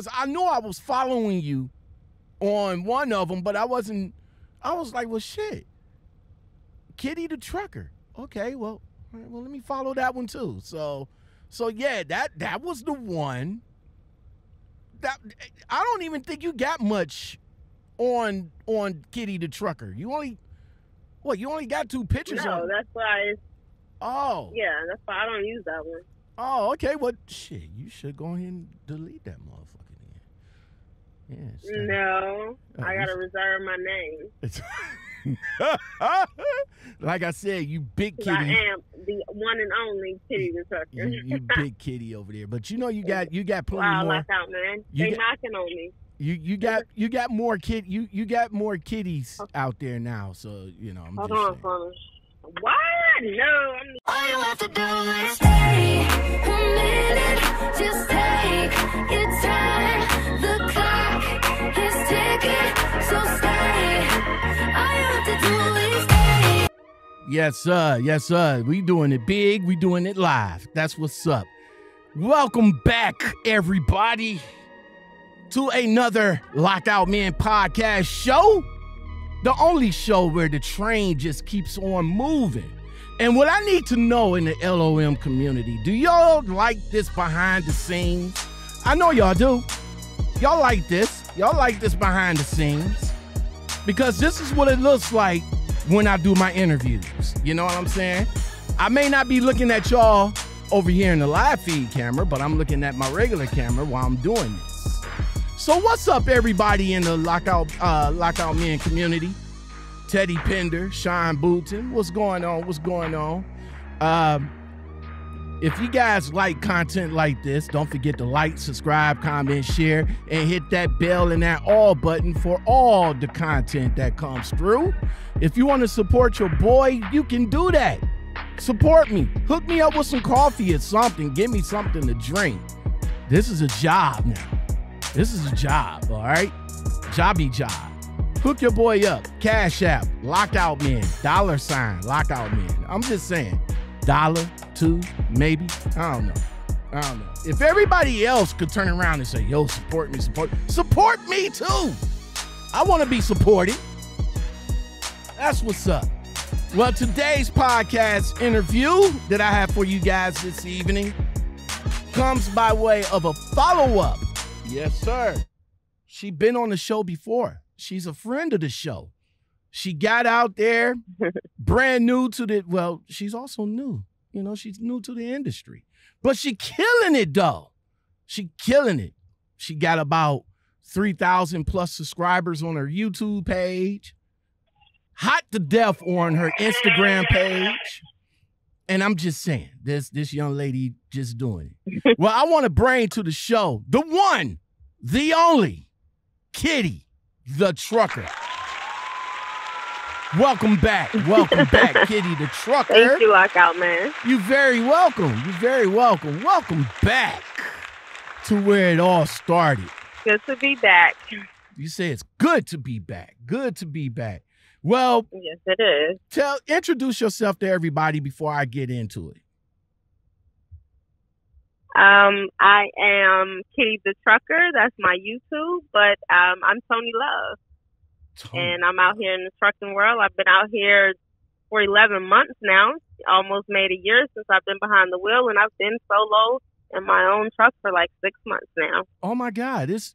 Because I know I was following you on one of them, but I wasn't, I was like, well, shit. Kitty the Trucker. Okay, well, all right, well, let me follow that one too. So yeah, that was the one. That I don't even think you got much on Kitty the Trucker. You only, what, you only got 2 pictures on? No, that's why. Oh. Yeah, that's why I don't use that one. Oh, okay. Well, shit, you should go ahead and delete that motherfucker then. Yes. Yeah, no, oh, I gotta reserve my name. It's like I said, you big Kitty. I am the one and only Kitty the Trucker. you big Kitty over there, but you know you got plenty more. Wow, Lockout, man. They knocking on me. You got more kid. You got more kitties out there now. So you know. Hold on. What? No. All you have to do is stay a minute. Just take your time. The clock is ticking, so stay. All you have to do is stay. Yes, sir. Yes, sir. We doing it big. We doing it live. That's what's up. Welcome back, everybody, to another Lockout Men podcast show. The only show where the train just keeps on moving. And what I need to know in the LOM community, do y'all like this behind the scenes? I know y'all do. Y'all like this. Y'all like this behind the scenes. Because this is what it looks like when I do my interviews. You know what I'm saying? I may not be looking at y'all over here in the live feed camera, but I'm looking at my regular camera while I'm doing this. So what's up, everybody in the Lockout Men community? Teddy Pender, Sean Boulton, what's going on? What's going on? If you guys like content like this, don't forget to like, subscribe, comment, share, and hit that bell and that all button for all the content that comes through. If you want to support your boy, you can do that. Support me. Hook me up with some coffee or something. Give me something to drink. This is a job now. This is a job, all right? Jobby job. Hook your boy up. Cash App, Lockout Men, $ Lockout Men. I'm just saying, $2, maybe. I don't know. If everybody else could turn around and say, yo, support me too. I want to be supported. That's what's up. Well, today's podcast interview that I have for you guys this evening comes by way of a follow-up. Yes, sir. She's been on the show before. She's a friend of the show. She got out there, brand new to the, well, she's also new. You know, she's new to the industry. But she killing it, though. She killing it. She got about 3,000 plus subscribers on her YouTube page. Hot to death on her Instagram page. And I'm just saying, this young lady just doing it. Well, I want to bring to the show the one, the only, Kitty the Trucker. Welcome back. Welcome back, Kitty the Trucker. Thank you, Lockout Man. You're very welcome. You're very welcome. Welcome back to where it all started. Good to be back. You say it's good to be back. Good to be back. Well, yes, it is. Introduce yourself to everybody before I get into it. I am Kitty the Trucker. That's my YouTube, but I'm Tony Love. And I'm out here in the trucking world. I've been out here for 11 months now. Almost made a year since I've been behind the wheel, and I've been solo in my own truck for like 6 months now. Oh my God, it's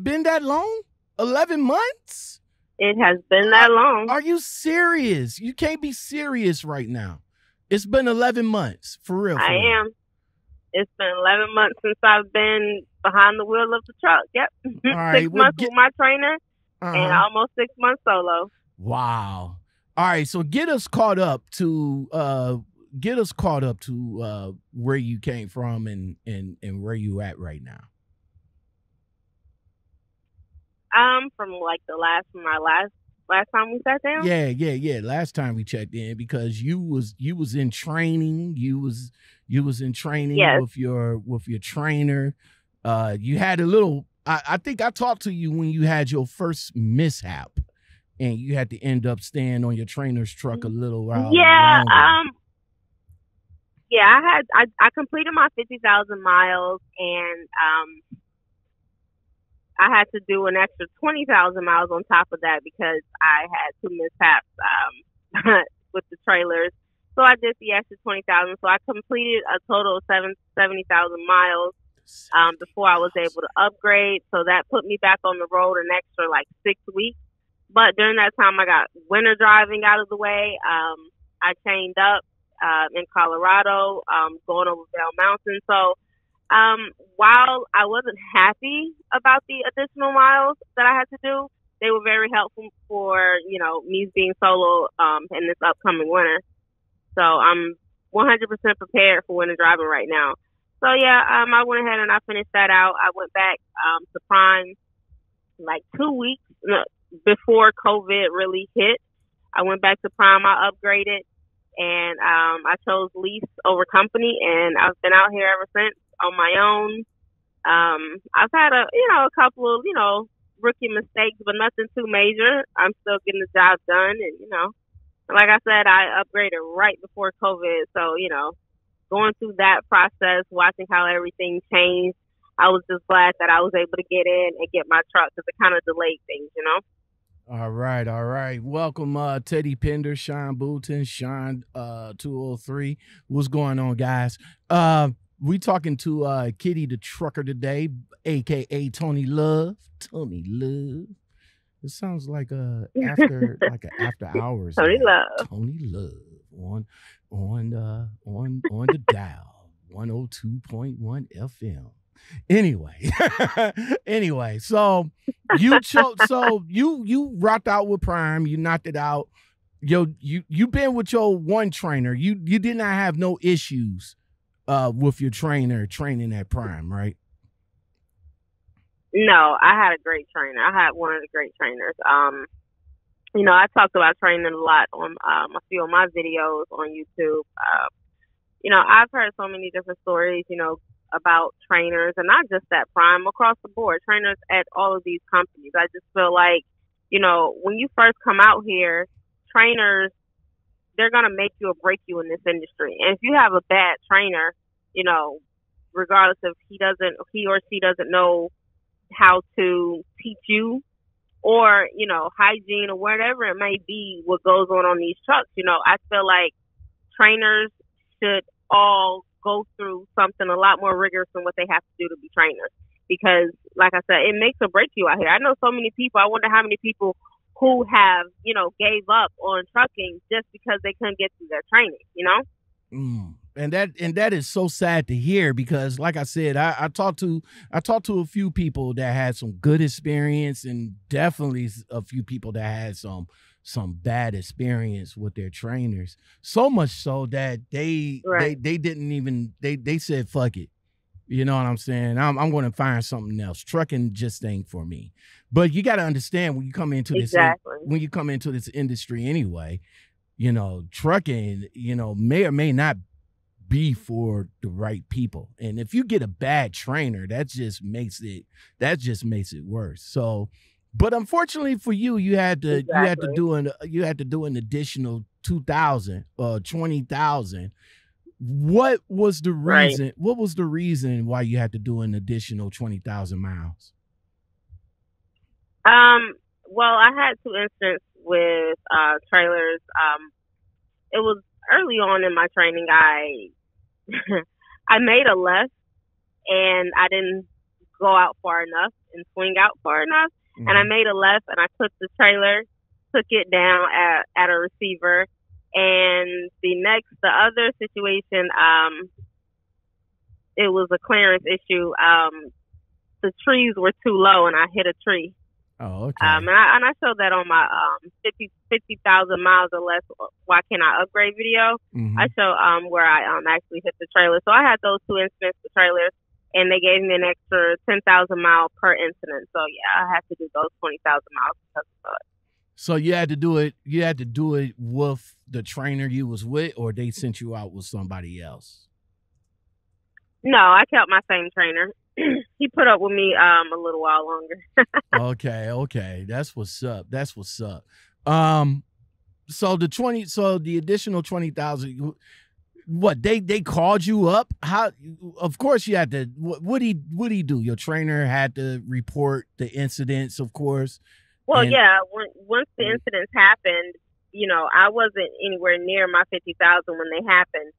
been that long? 11 months? It has been that long. Are you serious? You can't be serious right now. It's been 11 months, for real. I am. It's been 11 months since I've been behind the wheel of the truck. Yep. All right, 6 months with my trainer and almost 6 months solo. Wow. All right, so get us caught up to where you came from and where you at right now. From like my last time we sat down. Yeah. Last time we checked in, because you was in training. You was in training, yes, with your trainer. You had a little. I think I talked to you when you had your first mishap, and you had to end up staying on your trainer's truck a little while. Yeah. Longer. I completed my 50,000 miles, and I had to do an extra 20,000 miles on top of that because I had two mishaps with the trailers. So I did the extra 20,000. So I completed a total of 70,000 miles before I was able to upgrade. So that put me back on the road an extra like 6 weeks. But during that time, I got winter driving out of the way. I chained up in Colorado, going over Bell Mountain. So while I wasn't happy about the additional miles that I had to do, they were very helpful for, you know, me being solo in this upcoming winter. So I'm 100% prepared for winter driving right now. So, yeah, I went ahead and I finished that out. I went back to Prime like 2 weeks before COVID really hit. I went back to Prime. I upgraded, and I chose lease over company, and I've been out here ever since on my own. I've had a couple of, rookie mistakes, but nothing too major. I'm still getting the job done, and, like I said, I upgraded right before COVID, so, going through that process, watching how everything changed, I was just glad that I was able to get in and get my truck because it kind of delayed things, All right. Welcome, Teddy Pender, Sean Boulton, Sean 203. What's going on, guys? We talking to Kitty the Trucker today, a.k.a. Tony Love. It sounds like after hours. Tony Love. Tony Love on the dial 102.1 FM. Anyway, so you chose. So you rocked out with Prime. You knocked it out. You been with your one trainer. You did not have no issues with your trainer training at Prime, right? No, I had a great trainer. I had one of the great trainers. I talked about training a lot on a few of my videos on YouTube. I've heard so many different stories, about trainers, and not just at Prime, across the board, trainers at all of these companies. I just feel like, when you first come out here, trainers, they're going to make you or break you in this industry. And if you have a bad trainer, regardless if he or she doesn't know how to teach you or, hygiene or whatever it may be, what goes on these trucks, I feel like trainers should all go through something a lot more rigorous than what they have to do to be trainers. Because, like I said, it makes or breaks you out here. I know so many people, I wonder how many people who have, gave up on trucking just because they couldn't get through their training, And that is so sad to hear, because like I said, I talked to a few people that had some good experience and definitely a few people that had some bad experience with their trainers. So much so that they didn't even, they said, fuck it. You know what I'm saying? I'm going to find something else. Trucking just ain't for me. But you got to understand when you come into this industry anyway, trucking, may or may not be for the right people. And if you get a bad trainer, that just makes it worse. So, but unfortunately for you, you had to do an additional 2,000 or 20,000. What was the reason? Right. What was the reason why you had to do an additional 20,000 miles? Well, I had two incidents with trailers. It was early on in my training. I made a left and I didn't go out far enough and swing out far enough. Mm-hmm. And I made a left and I clipped the trailer, took it down at a receiver. And the other situation, it was a clearance issue. The trees were too low and I hit a tree. Oh, okay. And I showed that on my 50,000 miles or less, why can't I upgrade video? Mm-hmm. I show where I actually hit the trailer. So I had those two incidents with trailers, and they gave me an extra 10,000 miles per incident. So yeah, I had to do those 20,000 miles because of it. So you had to do it. You had to do it with the trainer you was with, or they sent you out with somebody else? No, I kept my same trainer. He put up with me a little while longer. Okay. That's what's up. So the additional 20,000, What they called you up? How? Of course you had to. What did he do? Your trainer had to report the incidents, of course. Well, and, yeah. Once the incidents happened, you know, I wasn't anywhere near my 50,000 when they happened.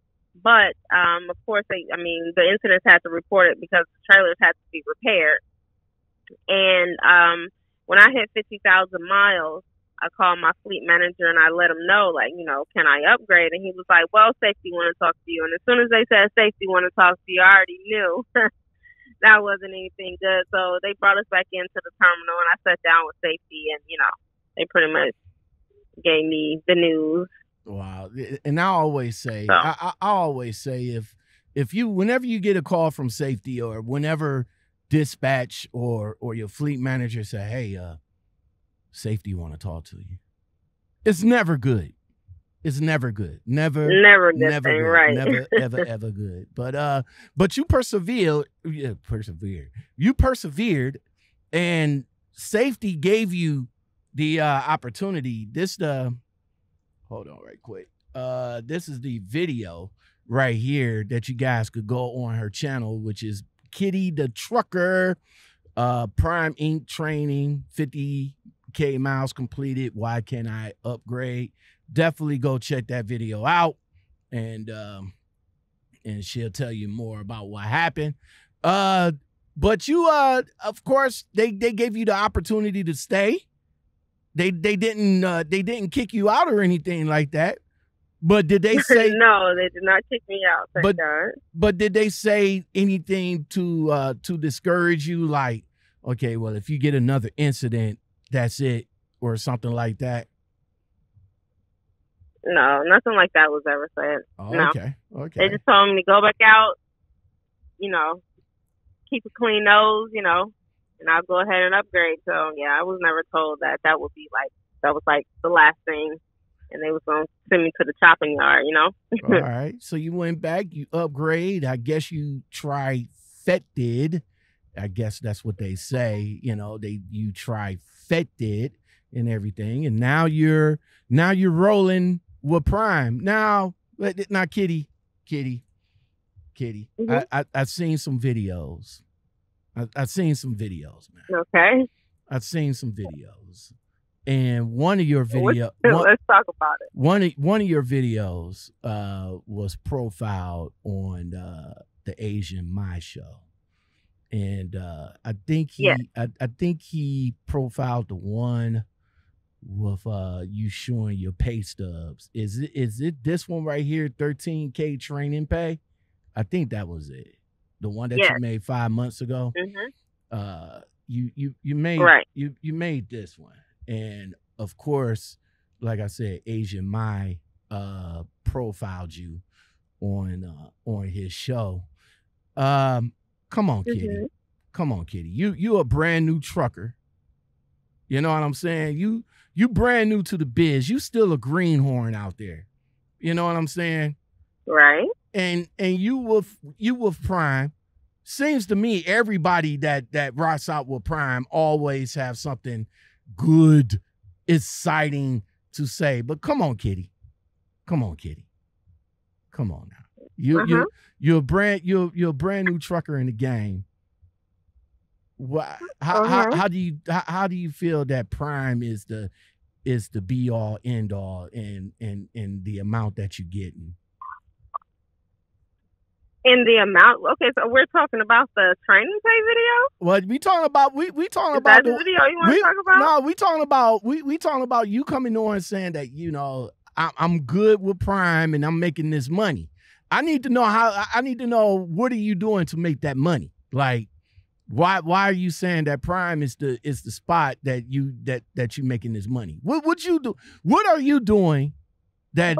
But of course, the incidents had to report it because the trailers had to be repaired. And when I hit 50,000 miles. I called my fleet manager and I let him know, like, you know, can I upgrade? And he was like, well, safety want to talk to you. And as soon as they said safety want to talk to you, I already knew that wasn't anything good. So they brought us back into the terminal and I sat down with safety and, you know, they pretty much gave me the news. Wow. And I always say, so. I always say if you, whenever you get a call from safety or whenever dispatch or your fleet manager say, hey, safety want to talk to you. It's never good. It's never good. Never good. Right. Never, ever, ever good. But you persevered. You persevered, and safety gave you the opportunity. Hold on, right quick. This is the video right here that you guys could go on her channel, which is Kitty the Trucker, Prime Inc. Training 50K miles completed. Why can't I upgrade? Definitely go check that video out, and she'll tell you more about what happened. But you, of course, they gave you the opportunity to stay. They didn't kick you out or anything like that. But did they say no? They did not kick me out. But did they say anything to discourage you? Like, okay, well, if you get another incident, that's it, or something like that? No, nothing like that was ever said. Oh, no. Okay. They just told me to go back out, you know, keep a clean nose, you know, and I'll go ahead and upgrade. So, yeah, I was never told that would be like, that was like the last thing, and they was going to send me to the chopping yard, you know? All right. So you went back, you upgrade. I guess you trifected. I guess that's what they say, you know, you trifected and everything. And now you're rolling with Prime. Now Kitty. Mm-hmm. I've seen some videos. I've seen some videos, man. Okay. I've seen some videos. And one of your videos, let's talk about it. One of your videos was profiled on the Asian My Show. And I think he profiled the one with you showing your pay stubs. Is it this one right here, 13K training pay? I think that was it. The one that you made 5 months ago. Mm-hmm. You made this one. And of course, like I said, Asian My profiled you on his show. Come on, Kitty. Mm-hmm. Come on, Kitty. You a brand new trucker. You know what I'm saying? You brand new to the biz. You still a greenhorn out there. You know what I'm saying? Right. And you with Prime. Seems to me everybody that rocks out with Prime always have something good, exciting to say. But come on, Kitty. Come on, Kitty. Come on now. You're a brand new trucker in the game. How do you feel that Prime is the be all end all in the amount that you're getting? In the amount, okay. So we're talking about the training pay video. What we talking about? We talking is about that the video you want to talk about? No, we talking about you coming on and saying that, you know, I'm good with Prime and I'm making this money. I need to know how. I need to know, what are you doing to make that money? Like, why are you saying that Prime is the spot that you making this money? What would you do? What are you doing that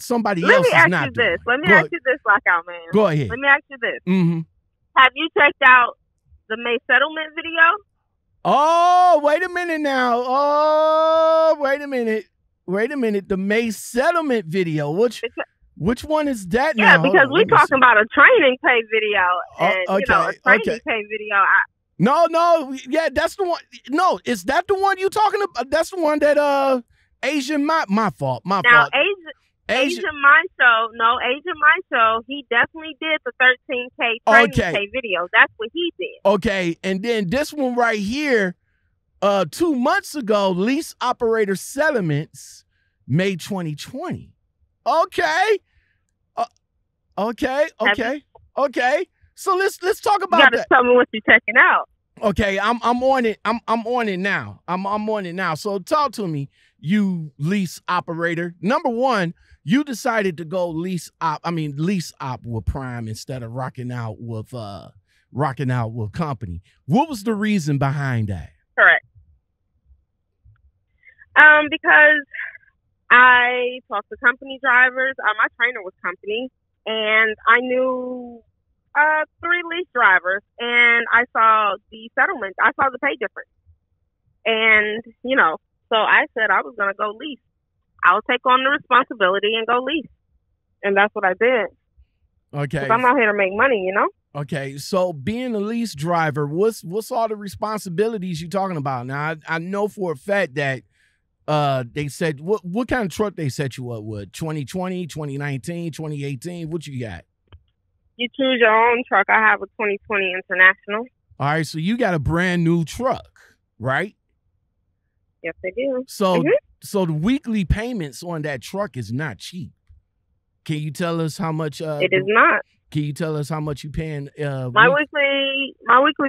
somebody else is not doing? Let me ask you this, Lockout Man. Go ahead. Let me ask you this. Mm-hmm. Have you checked out the May settlement video? Oh, wait a minute now. Oh, wait a minute. Wait a minute. The May settlement video. Which one is that now? Yeah, because we're talking about a training pay video. And, okay, you know, a training pay video. No. Yeah, that's the one. No, is that the one you talking about? That's the one that Asian My fault. My fault. Now, Asian Asian My Show, he definitely did the 13K training K video. That's what he did. Okay, and then this one right here, 2 months ago, lease operator settlements, May 2020. Okay, okay. So let's talk about that. You gotta tell me what you're checking out. Okay, I'm on it. I'm on it now. I'm on it now. So talk to me, you lease operator. Number one, you decided to go lease op with Prime instead of rocking out with company. What was the reason behind that? Correct. Because I talked to company drivers. My trainer was company, and I knew 3 lease drivers, and I saw the settlement. I saw the pay difference, and you know, so I said I was gonna go lease. I'll take on the responsibility and go lease, and that's what I did. Okay, 'cause I'm out here to make money, you know. Okay, so being a lease driver, what's all the responsibilities you talking about? Now I know for a fact that they said what kind of truck they set you up with? 2020, 2019, 2018. What you got? You choose your own truck. I have a 2020 International. All right, so you got a brand new truck, right? Yes, I do. So, so the weekly payments on that truck is not cheap. Can you tell us how much? It is not. Can you tell us how much you paying? My weekly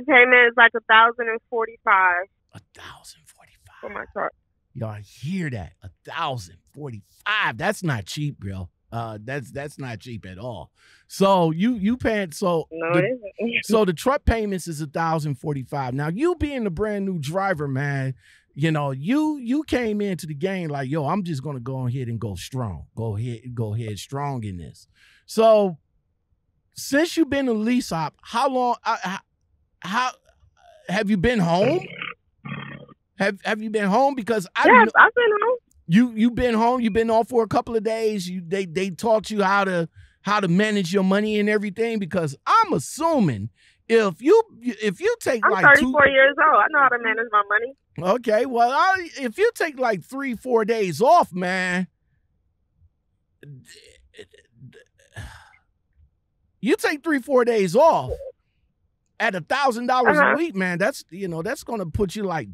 payment is like $1,045. $1,045 for my truck. Y'all hear that? $1,045. That's not cheap, bro. That's not cheap at all. So you paying so the truck payments is $1,045. Now you being a brand new driver, man, you know, you came into the game like, yo, I'm just gonna go ahead and go strong. Go ahead strong in this. So since you've been a lease op, how long? How have you been home? Have you been home? Because yes, I've been home. You've been home. You've been off for a couple of days. They taught you how to manage your money and everything. Because I'm assuming if you take I'm like 34 years old, I know how to manage my money. Okay, well, if you take like 3-4 days off, man, you take 3-4 days off at $1,000 a week, man. That's that's gonna put you like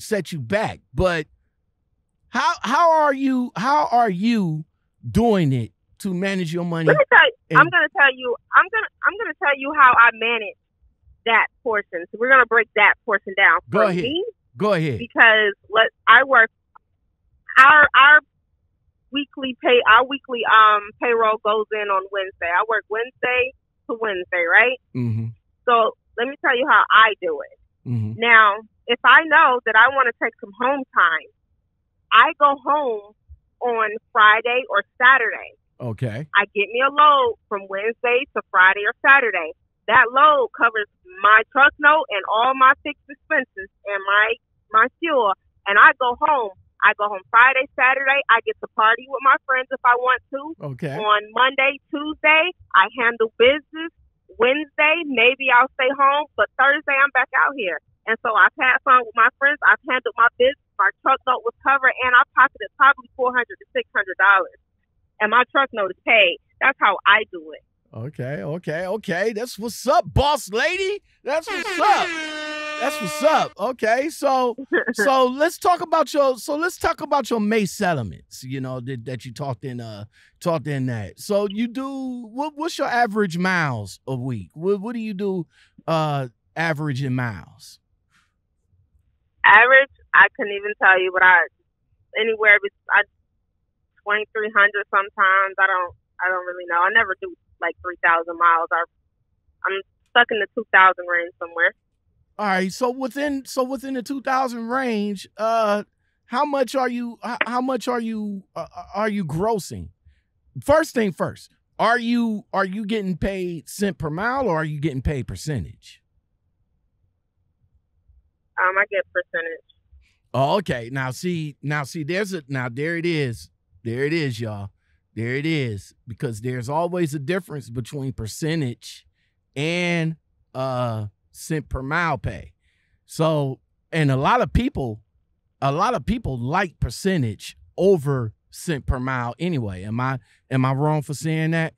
set you back, but. How are you doing it to manage your money? Let me tell you, I'm gonna tell you how I manage that portion. So we're gonna break that portion down. Go ahead. Because I work our weekly pay. Our weekly payroll goes in on Wednesday. I work Wednesday to Wednesday, right? Mm-hmm. So let me tell you how I do it. Mm-hmm. Now, if I know that I want to take some home time, I go home on Friday or Saturday. Okay. I get me a load from Wednesday to Friday or Saturday. That load covers my truck note and all my fixed expenses and my fuel. And I go home. I go home Friday, Saturday. I get to party with my friends if I want to. Okay. On Monday, Tuesday, I handle business. Wednesday, maybe I'll stay home. But Thursday, I'm back out here. And so I've had fun with my friends. I've handled my business. My truck note was covered, and I pocketed probably $400 to $600, and my truck note is paid. That's how I do it. Okay. That's what's up, boss lady. That's what's up. That's what's up. Okay, so let's talk about your May settlements. You know that you talked in that. So you do what's your average miles a week? What do you do average in miles? Average. I couldn't even tell you, but anywhere between 2,300 sometimes. I don't really know. I never do like 3,000 miles. I'm stuck in the 2,000 range somewhere. All right, so within the 2,000 range, how much are you grossing? First thing first, are you getting paid cent per mile or are you getting paid percentage? I get percentage. Oh, okay. Now see. There it is. There it is, y'all. There it is. Because there's always a difference between percentage and cent per mile pay. So, and a lot of people like percentage over cent per mile anyway. Am I wrong for saying that?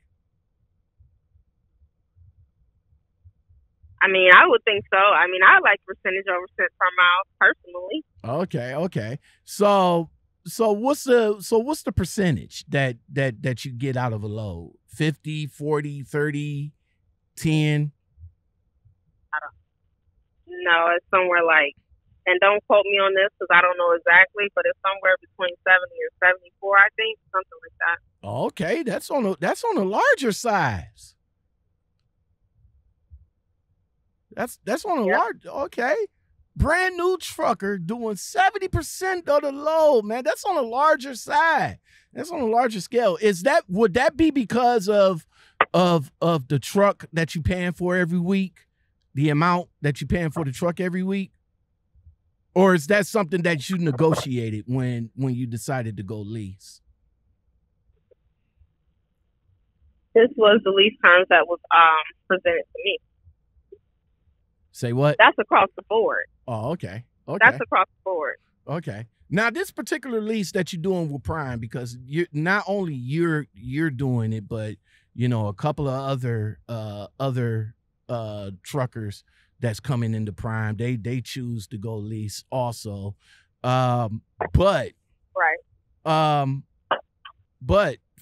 I mean, I would think so. I mean, I like percentage over cent per mile personally. Okay, okay. So what's the percentage that you get out of a load? 50, 40, 30, 10? I don't know. It's somewhere like, and don't quote me on this because I don't know exactly, but it's somewhere between 70 and 74, I think, something like that. Okay, that's on the larger size. That's on a large, okay. Brand new trucker doing 70% of the load, man. That's on a larger side. That's on a larger scale. Would that be because of the truck that you paying for every week? The amount that you paying for the truck every week? Or is that something that you negotiated when you decided to go lease? This was the lease terms that was presented to me. Say what? That's across the board. Oh, okay. Okay. That's across the board. Okay. Now, this particular lease that you're doing with Prime, because you're not only you're doing it, but you know a couple of other truckers that's coming into Prime. They choose to go lease also, but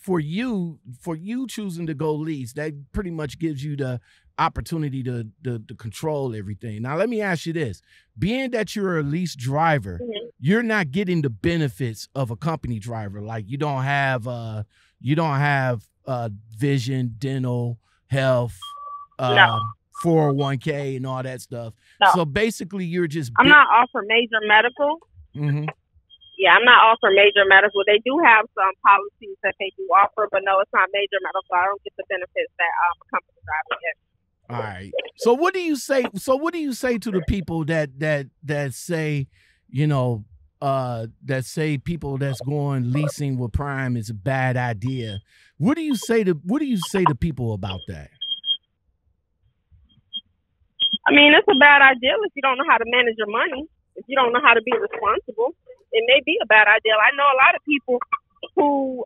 for you choosing to go lease, that pretty much gives you the opportunity to control everything. Now, let me ask you this. Being that you're a lease driver, you're not getting the benefits of a company driver. Like you don't have vision, dental, health, no. 401k and all that stuff. No. So basically you're just... I'm not offered major medical. Mm-hmm. Yeah, I'm not offered major medical. They do have some policies that they do offer, but no, it's not major medical. I don't get the benefits that a company driver gets. All right. So what do you say? So what do you say to the people that say, you know, that say people that's going leasing with Prime is a bad idea? What do you say to people about that? I mean, it's a bad idea if you don't know how to manage your money. If you don't know how to be responsible, it may be a bad idea. I know a lot of people who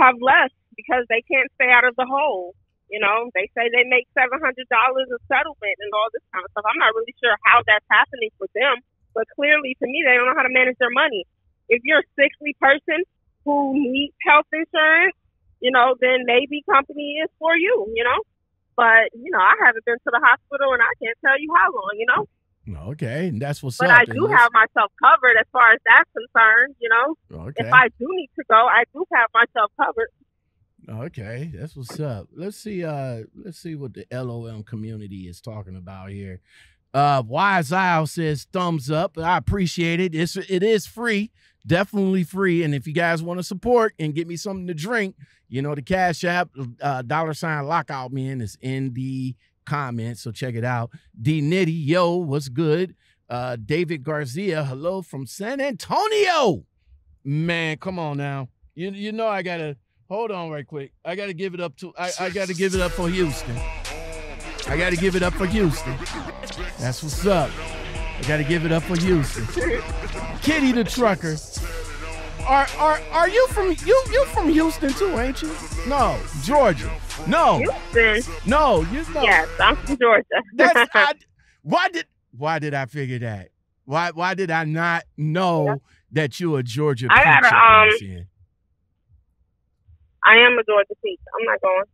have left because they can't stay out of the hole. You know, they say they make $700 a settlement and all this kind of stuff. I'm not really sure how that's happening for them, but clearly to me, they don't know how to manage their money. If you're a sickly person who needs health insurance, you know, then maybe company is for you, you know. But, you know, I haven't been to the hospital and I can't tell you how long, you know. Okay, and that's what's up. But I do have myself covered as far as that's concerned, you know. Okay. If I do need to go, I do have myself covered. Okay, that's what's up. Let's see what the LOM community is talking about here. Wise Isle says thumbs up. I appreciate it. It is free, definitely free. And if you guys want to support and get me something to drink, you know, the Cash App, $.Lockoutmen is in the comments, so check it out. D Nitty, yo, what's good? David Garcia, hello from San Antonio. Man, come on now. You know I gotta hold on right quick. I gotta give it up to I gotta give it up for Houston. I gotta give it up for Houston. That's what's up. I gotta give it up for Houston. Kitty the Trucker. Are you from you from Houston too, ain't you? No, Georgia. No, Houston. No, you know. Yes, I'm from Georgia. That's, why did I figure that? Why did I not know that you a Georgia peach? I am a Georgia peach. I'm not going.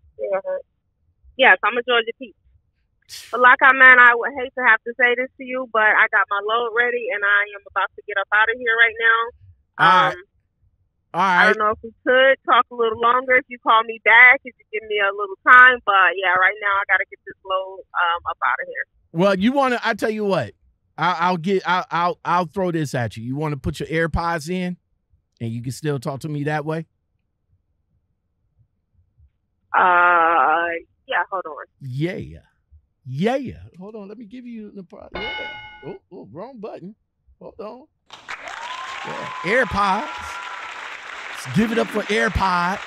Yes, I'm a Georgia peach. But like I would hate to have to say this to you, but I got my load ready and I am about to get up out of here right now. All right. I don't know if we could talk a little longer if you call me back, if you give me a little time. But yeah, right now I gotta get this load up out of here. Well, you wanna? I tell you what, I'll throw this at you. You want to put your AirPods in, and you can still talk to me that way. Yeah. Hold on. Yeah. Hold on. Let me give you the product. Oh, wrong button. Hold on. Yeah. AirPods. Let's give it up for AirPods.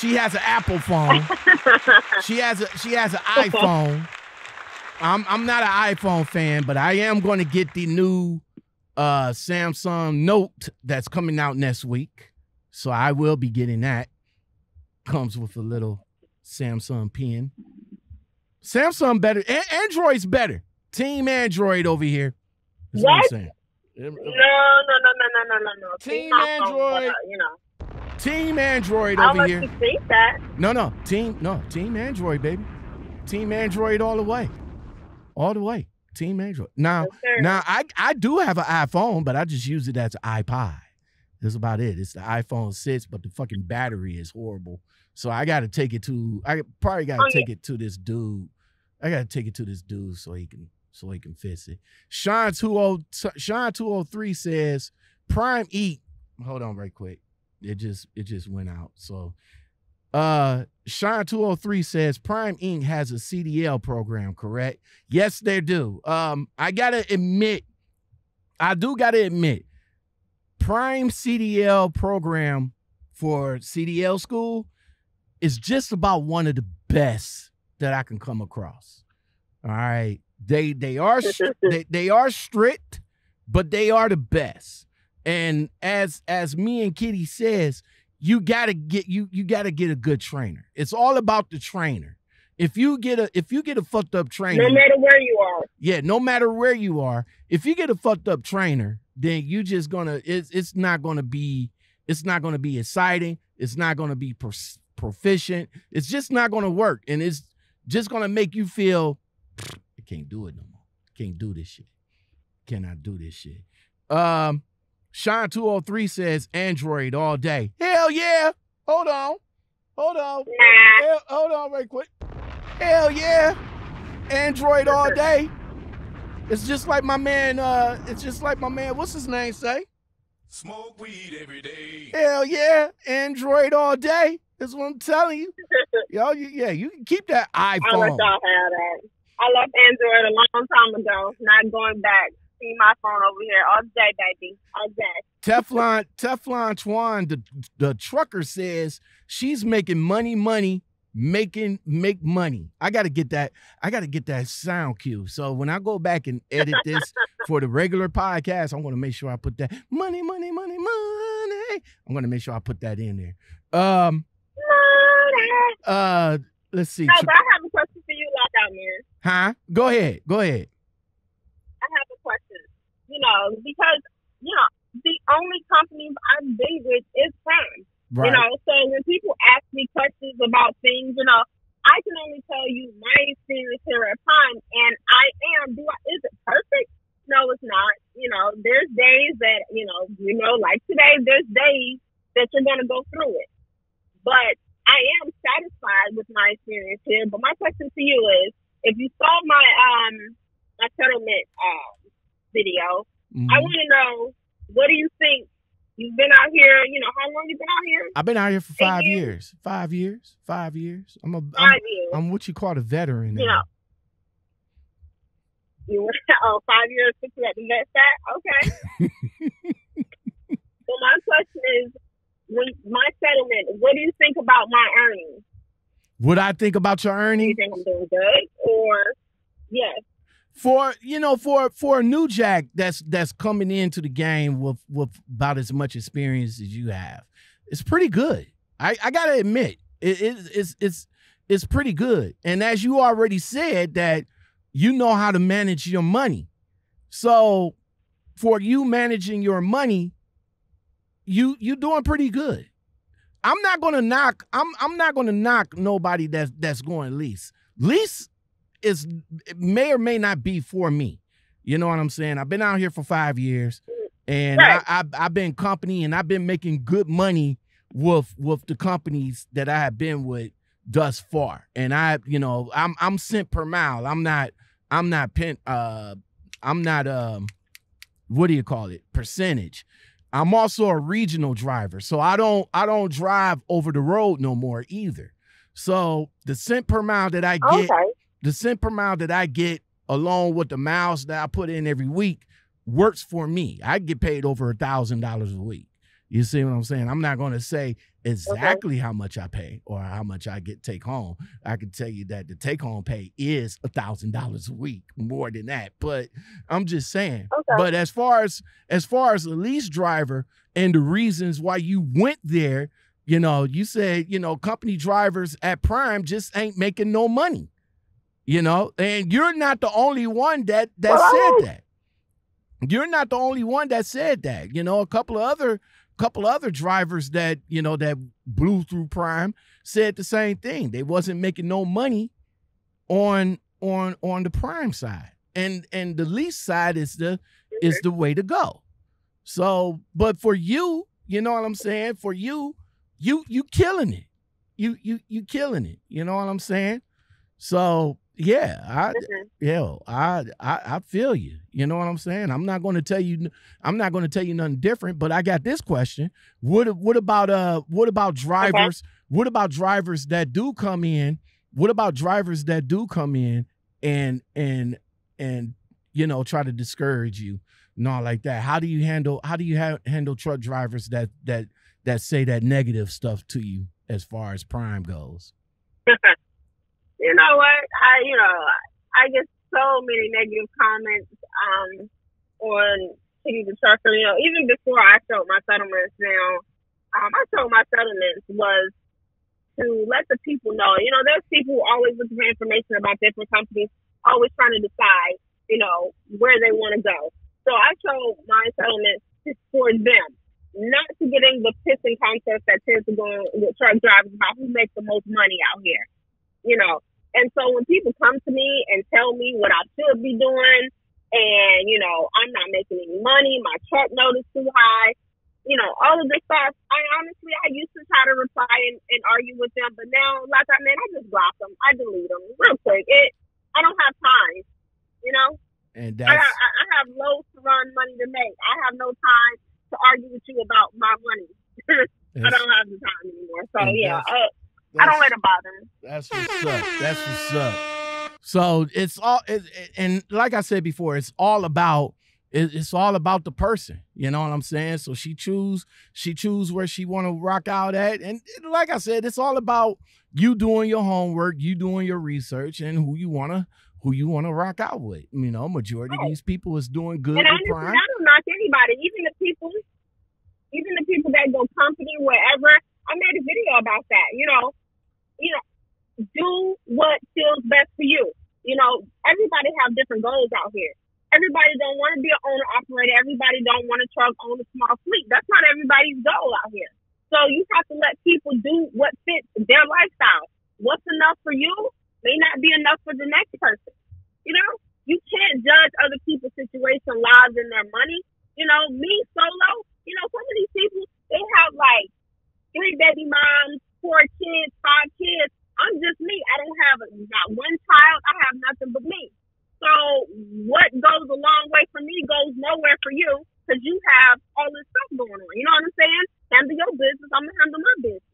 She has an Apple phone. She has an iPhone. I'm not an iPhone fan, but I am going to get the new Samsung Note that's coming out next week. So I will be getting that. Comes with a little Samsung pen. Samsung better. Android's better. Team Android over here. That's what I'm saying. No. Team Android. You know. Team Android over here. I like to think that. Team Android, baby. Team Android all the way. All the way. Team Android. Now I do have an iPhone, but I just use it as an iPod. That's about it. It's the iPhone 6, but the fucking battery is horrible. So I got to take it to, I got to take it to this dude so he can fix it. Sean 203 says Prime Inc. Hold on right quick. It just went out. So Sean 203 says Prime Inc has a CDL program, correct? Yes, they do. I do got to admit Prime CDL program for CDL school is just about one of the best that I can come across. All right. They are strict, but they are the best. And as me and Kitty says, you gotta get a good trainer. It's all about the trainer. If you get a fucked up trainer, no matter where you are. Yeah, no matter where you are, if you get a fucked up trainer, then you just gonna, it's not gonna be exciting. It's not gonna be proficient. It's just not gonna work, and it's just gonna make you feel, I can't do it no more. Can't do this shit. Cannot do this shit. Sean 203 says Android all day. Hell yeah! Hold on. Nah. Hold on, right quick. Hell yeah! Android all day. It's just like my man, what's his name say? Smoke weed every day. Hell yeah, Android all day. That's what I'm telling you. Yo, you can keep that iPhone. I let y'all have that. I left Android a long time ago. Not going back. See my phone over here all day, baby. All day. Teflon Twan, the trucker says she's making money. Make money. I gotta get that sound cue. So when I go back and edit this for the regular podcast, I'm gonna make sure I put that money. I'm gonna make sure I put that in there. Let's see. No, but I have a question for you, Lockoutmen. Huh? Go ahead. I have a question. Because the only companies I've been with is Prime. Right. So when people ask me questions about things, I can only tell you my experience here at Prime, and is it perfect? No, it's not. There's days that, like today, there's days that you're going to go through it. But I am satisfied with my experience here. But my question to you is, if you saw my my settlement video, I want to know, what do you think? You've been out here, how long you been out here? I've been out here for 5 years. 5 years. 5 years. I'm what you call a veteran now. Yeah. You were 5 years since you had to invest that? Okay. So my question is, my settlement, what do you think about my earnings? What I think about your earnings? Do you think I'm doing good? Or yes. For a new jack that's coming into the game with about as much experience as you have, it's pretty good. I gotta admit, it's pretty good. And as you already said, that you know how to manage your money. So for you managing your money, you doing pretty good. I'm not gonna knock nobody that's going lease. It may or may not be for me. You know what I'm saying? I've been out here for 5 years, and right. I've been company, and I've been making good money with the companies that I have been with thus far. And I'm cent per mile. I'm not what do you call it? Percentage. I'm also a regional driver, so I don't drive over the road no more either. So the cent per mile that I get. Okay. The cent per mile that I get, along with the miles that I put in every week, works for me. I get paid over $1,000 a week. You see what I'm saying? I'm not going to say exactly how much I pay or how much I get take home. I can tell you that the take home pay is $1,000 a week, more than that. But I'm just saying. Okay. But as far as the lease driver and the reasons why you went there, you know, you said, you know, company drivers at Prime just ain't making no money. You know, and you're not the only one that said that. You're not the only one that said that. You know, a couple of other drivers that, you know, that blew through Prime said the same thing. They wasn't making no money on the Prime side. And the lease side is the way to go. So, but for you, you know what I'm saying? For you, you killing it. You killing it. You know what I'm saying? So yeah, I feel you. You know what I'm saying? I'm not going to tell you nothing different, but I got this question. What about drivers? Okay. What about drivers that do come in? What about drivers that do come in and you know, try to discourage you and all like that? How do you handle truck drivers that say that negative stuff to you as far as Prime goes? You know what? I get so many negative comments on Kitty the Trucker. You know, even before I sold my settlements now, I sold my settlements was to let the people know. You know, there's people who always looking for information about different companies, always trying to decide, you know, where they want to go. So I sold my settlements for them, not to get in the pissing contest that tends to go on with truck drivers about who makes the most money out here. You know, and so when people come to me and tell me what I should be doing and, you know, I'm not making any money, my truck note is too high, you know, all of this stuff, I used to try to reply and argue with them, but now, like I mean, I just block them. I delete them real quick. I don't have time, you know. And I have loads to run, money to make. I have no time to argue with you about my money. I don't have the time anymore. So, yeah. I don't let it bother. That's what's up. That's what's up. So it's all, and like I said before, it's all about the person. You know what I'm saying? So she choose where she want to rock out at, and like I said, it's all about you doing your homework, you doing your research, and who you wanna rock out with. You know, majority of these people is doing good. And honestly, I don't knock anybody, even the people that go company wherever. I made a video about that. You know, do what feels best for you. You know, everybody have different goals out here. Everybody don't want to be an owner operator. Everybody don't want to truck, own a small fleet. That's not everybody's goal out here. So you have to let people do what fits their lifestyle. What's enough for you may not be enough for the next person. You know, you can't judge other people's situation, lives, and their money. You know, me solo, you know, some of these people, they have like 3 baby moms, 4 kids, 5 kids. I'm just me. I don't have not one child. I have nothing but me. So what goes a long way for me goes nowhere for you because you have all this stuff going on. You know what I'm saying? Handle your business. I'm going to handle my business.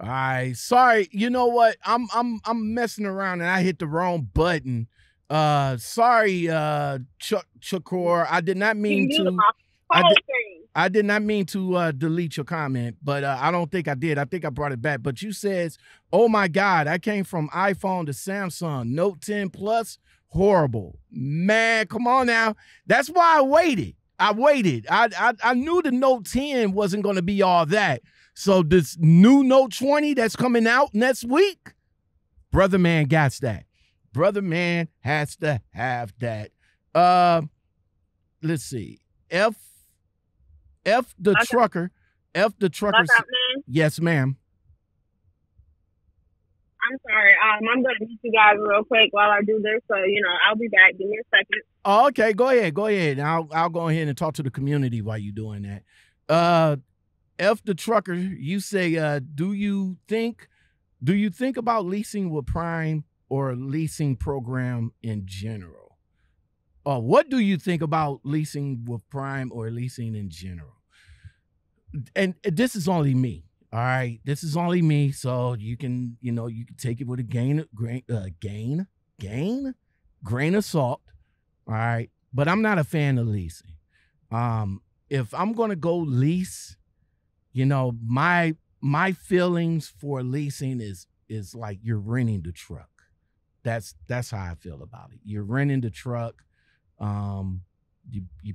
All right. Sorry. You know what? I'm messing around and I hit the wrong button. Sorry, Chakor. I did not mean to. I did not mean to delete your comment, but I don't think I did. I think I brought it back. But you says, oh, my God, I came from iPhone to Samsung. Note 10 Plus, horrible. Man, come on now. That's why I waited. I knew the Note 10 wasn't going to be all that. So this new Note 20 that's coming out next week, brother man got that. Brother man has to have that. Let's see. F the trucker. Yes, ma'am. I'm sorry. I'm going to meet you guys real quick while I do this. So, you know, I'll be back. Give me a second. Oh, okay. Go ahead. I'll go ahead and talk to the community while you're doing that. F the trucker, you say, do you think about leasing with Prime or a leasing program in general? What do you think about leasing with Prime or leasing in general? And this is only me, all right? This is only me, so you can take it with a grain of salt, all right? But I'm not a fan of leasing. If I'm going to go lease, you know, my feelings for leasing is like you're renting the truck. That's how I feel about it. You're renting the truck. You're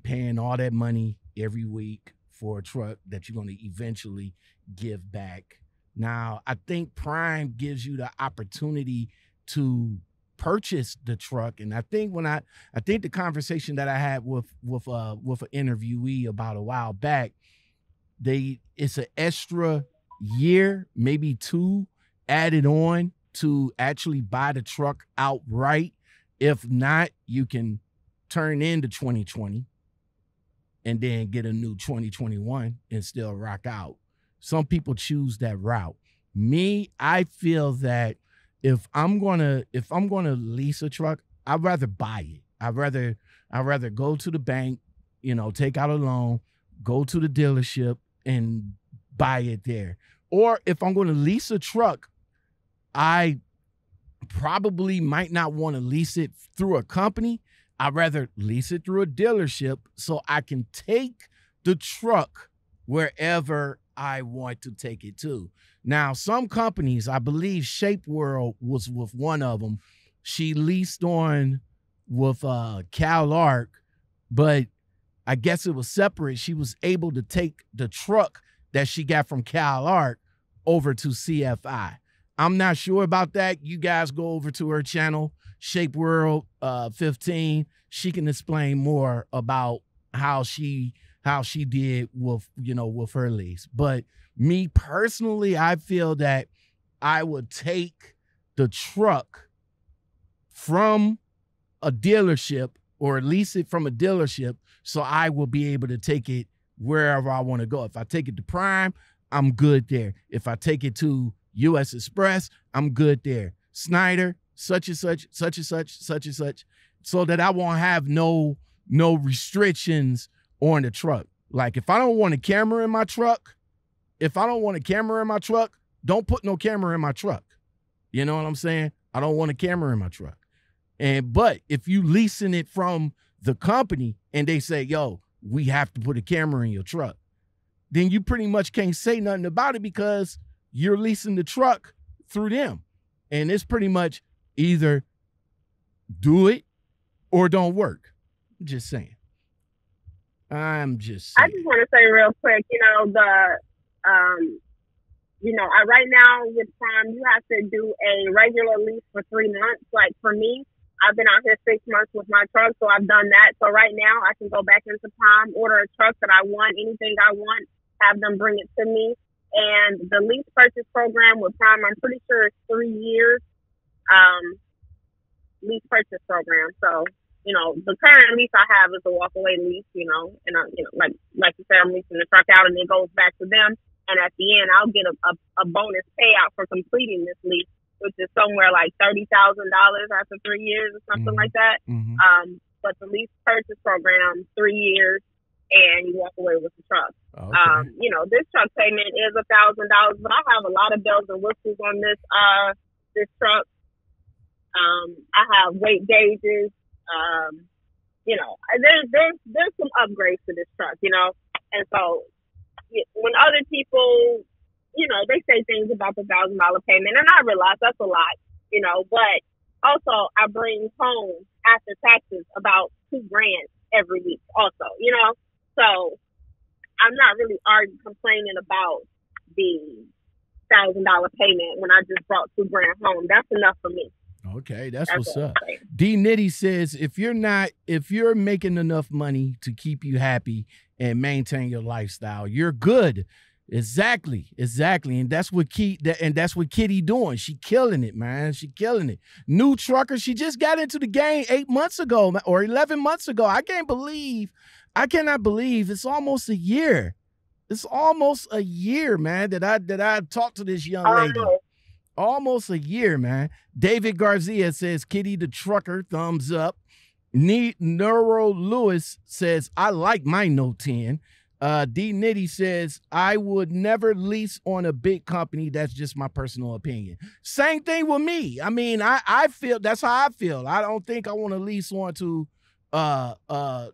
paying all that money every week for a truck that you're going to eventually give back. Now, I think Prime gives you the opportunity to purchase the truck. And I think when I think the conversation that I had with an interviewee about a while back, it's an extra year, maybe two, added on to actually buy the truck outright. If not, you can turn into 2020 and then get a new 2021 and still rock out. Some people choose that route. Me, I feel that if I'm gonna lease a truck, I'd rather buy it. I'd rather go to the bank, you know, take out a loan, go to the dealership and buy it there. Or if I'm gonna lease a truck, I probably might not want to lease it through a company. I'd rather lease it through a dealership so I can take the truck wherever I want to take it to. Now, some companies, I believe Shape World was with one of them. She leased on with Cal Arc, but I guess it was separate. She was able to take the truck that she got from Cal Arc over to CFI. I'm not sure about that. You guys go over to her channel, Shape World 15. She can explain more about how she did with, you know, with her lease. But me personally, I feel that I would take the truck from a dealership or lease it from a dealership so I will be able to take it wherever I want to go. If I take it to Prime, I'm good there. If I take it to US Xpress, I'm good there. Snyder, such and such, such and such, such and such, so that I won't have no restrictions on the truck. Like if I don't want a camera in my truck, don't put no camera in my truck. You know what I'm saying? I don't want a camera in my truck. But if you leasing it from the company and they say, yo, we have to put a camera in your truck, then you pretty much can't say nothing about it because you're leasing the truck through them. And it's pretty much either do it or don't work. I'm just saying. I just want to say real quick, you know, right now with Prime, you have to do a regular lease for 3 months. Like for me, I've been out here 6 months with my truck, so I've done that. So right now I can go back into Prime, order a truck that I want, anything I want, have them bring it to me. And the lease purchase program with Prime, I'm pretty sure it's 3 years, lease purchase program. So, you know, the current lease I have is a walk-away lease, you know, and, like you said, I'm leasing the truck out and it goes back to them. And at the end, I'll get a bonus payout for completing this lease, which is somewhere like $30,000 after 3 years or something like that. But the lease purchase program, 3 years. And you walk away with the truck. Okay. You know, this truck payment is $1,000, but I have a lot of bells and whistles on this truck. I have weight gauges. You know, there's some upgrades to this truck. You know, and so when other people, you know, they say things about the $1,000 payment, and I realize that's a lot. You know, but also I bring home after taxes about $2,000 every week. Also, you know. So I'm not really complaining about the $1,000 payment when I just brought $2,000 home. That's enough for me. Okay, that's what's up. D Nitty says, if you're making enough money to keep you happy and maintain your lifestyle, you're good. Exactly. And that's what Kitty doing. She killing it, man. She killing it. New trucker. She just got into the game 8 months ago or 11 months ago. I cannot believe it's almost a year. It's almost a year, man, that I talked to this young lady. Almost a year, man. David Garcia says, Kitty the Trucker, thumbs up. Neuro Lewis says, I like my Note 10. D Nitty says, I would never lease on a big company. That's just my personal opinion. Same thing with me. I mean, I feel that's how I feel. I don't think I want to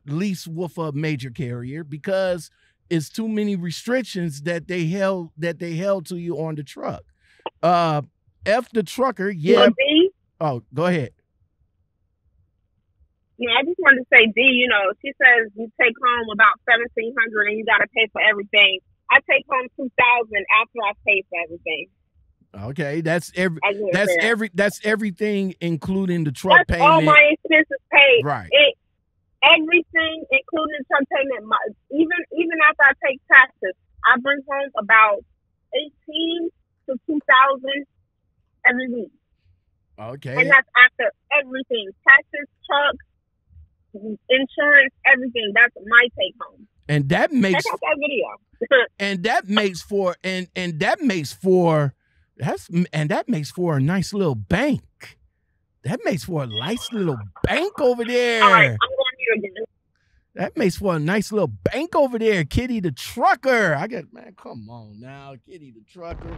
lease with a major carrier because is too many restrictions that they held to you on the truck. F the trucker, yeah. B, oh, go ahead. Yeah, I just wanted to say, D, you know, she says you take home about $1,700 and you got to pay for everything. I take home $2,000 after I pay for everything. Okay, that's everything, including the truck payment. All my expenses paid. Right. Everything, including truck payment. Even after I take taxes, I bring home about $1,800 to $2,000 every week. Okay. And that's after everything: taxes, truck, insurance, everything. That's my take home. And that makes. Check out that video. And that makes for and that makes for a nice little bank. That makes for a nice little bank over there. All right, I'm going here again. That makes for a nice little bank over there, Kitty the Trucker. I got, man, come on now, Kitty the Trucker.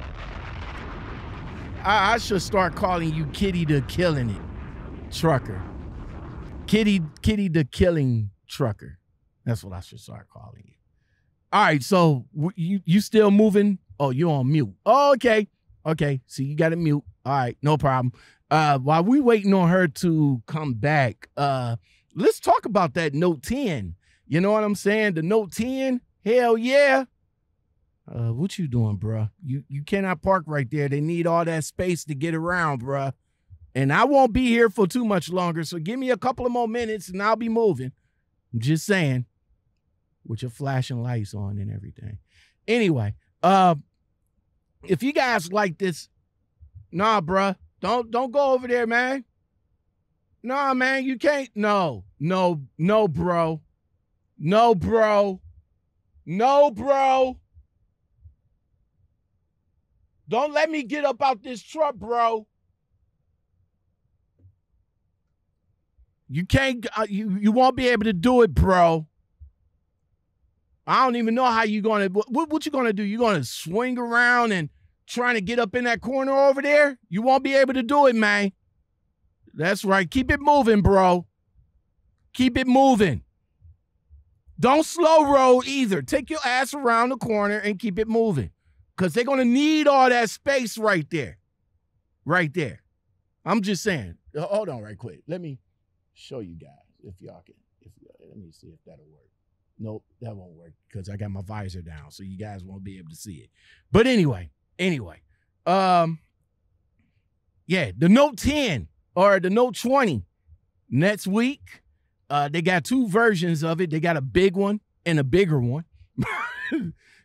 I should start calling you Kitty the Killing It Trucker. Kitty the Killing Trucker. That's what I should start calling you. All right, so you still moving? Oh, you're on mute. Oh, okay. Okay, so you got it mute. All right, no problem. While we waiting on her to come back, let's talk about that Note 10. You know what I'm saying? The Note 10, hell yeah. What you doing, bruh? You cannot park right there. They need all that space to get around, bruh. And I won't be here for too much longer, so give me a couple of more minutes and I'll be moving. I'm just saying, with your flashing lights on and everything. Anyway, if you guys like this, nah, bruh, don't go over there, man. Nah, man, you can't. No, bro. No, bro. No, bro. Don't let me get up out this truck, bro. You can't, you won't be able to do it, bro. I don't even know how you gonna, what you gonna do? You gonna swing around and trying to get up in that corner over there? You won't be able to do it, man. That's right. Keep it moving, bro. Keep it moving. Don't slow roll either. Take your ass around the corner and keep it moving. Because they're going to need all that space right there. Right there. I'm just saying. Hold on right quick. Let me show you guys if y'all can. Let me see if that'll work. Nope, that won't work because I got my visor down, so you guys won't be able to see it. But anyway. Yeah, the Note 10 or the Note 20 next week. They got two versions of it. They got a big one and a bigger one.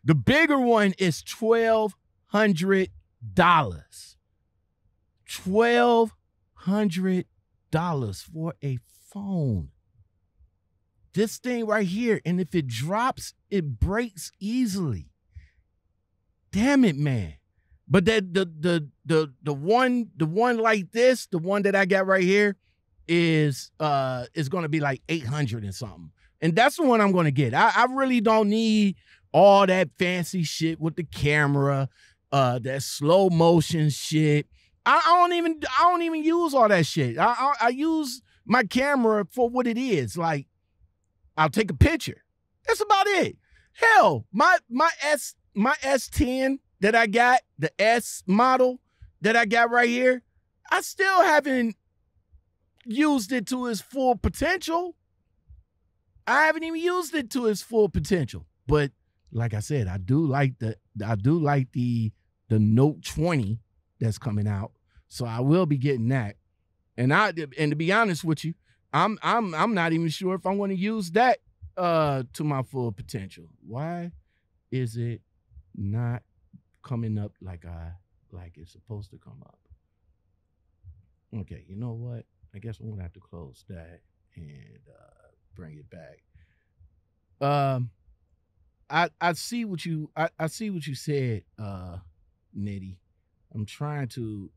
The bigger one is $1,200. $1,200 for a phone. This thing right here, and if it drops, it breaks easily. Damn it, man. But that the one like this, the one that I got right here is gonna be like $800 and something. And that's the one I'm gonna get. I really don't need all that fancy shit with the camera, that slow motion shit. I don't even use all that shit. I use my camera for what it is. Like, I'll take a picture. That's about it. Hell, my S10 that I got, the S model that I got right here, I still haven't used it to its full potential. I haven't even used it to its full potential, but like I said, I do like the Note 20 that's coming out. So I will be getting that. And to be honest with you, I'm not even sure if I'm going to use that to my full potential. Why is it not coming up like it's supposed to come up? Okay, you know what? I guess I'm going to have to close that and bring it back. I see what you said, Nitty. I'm trying to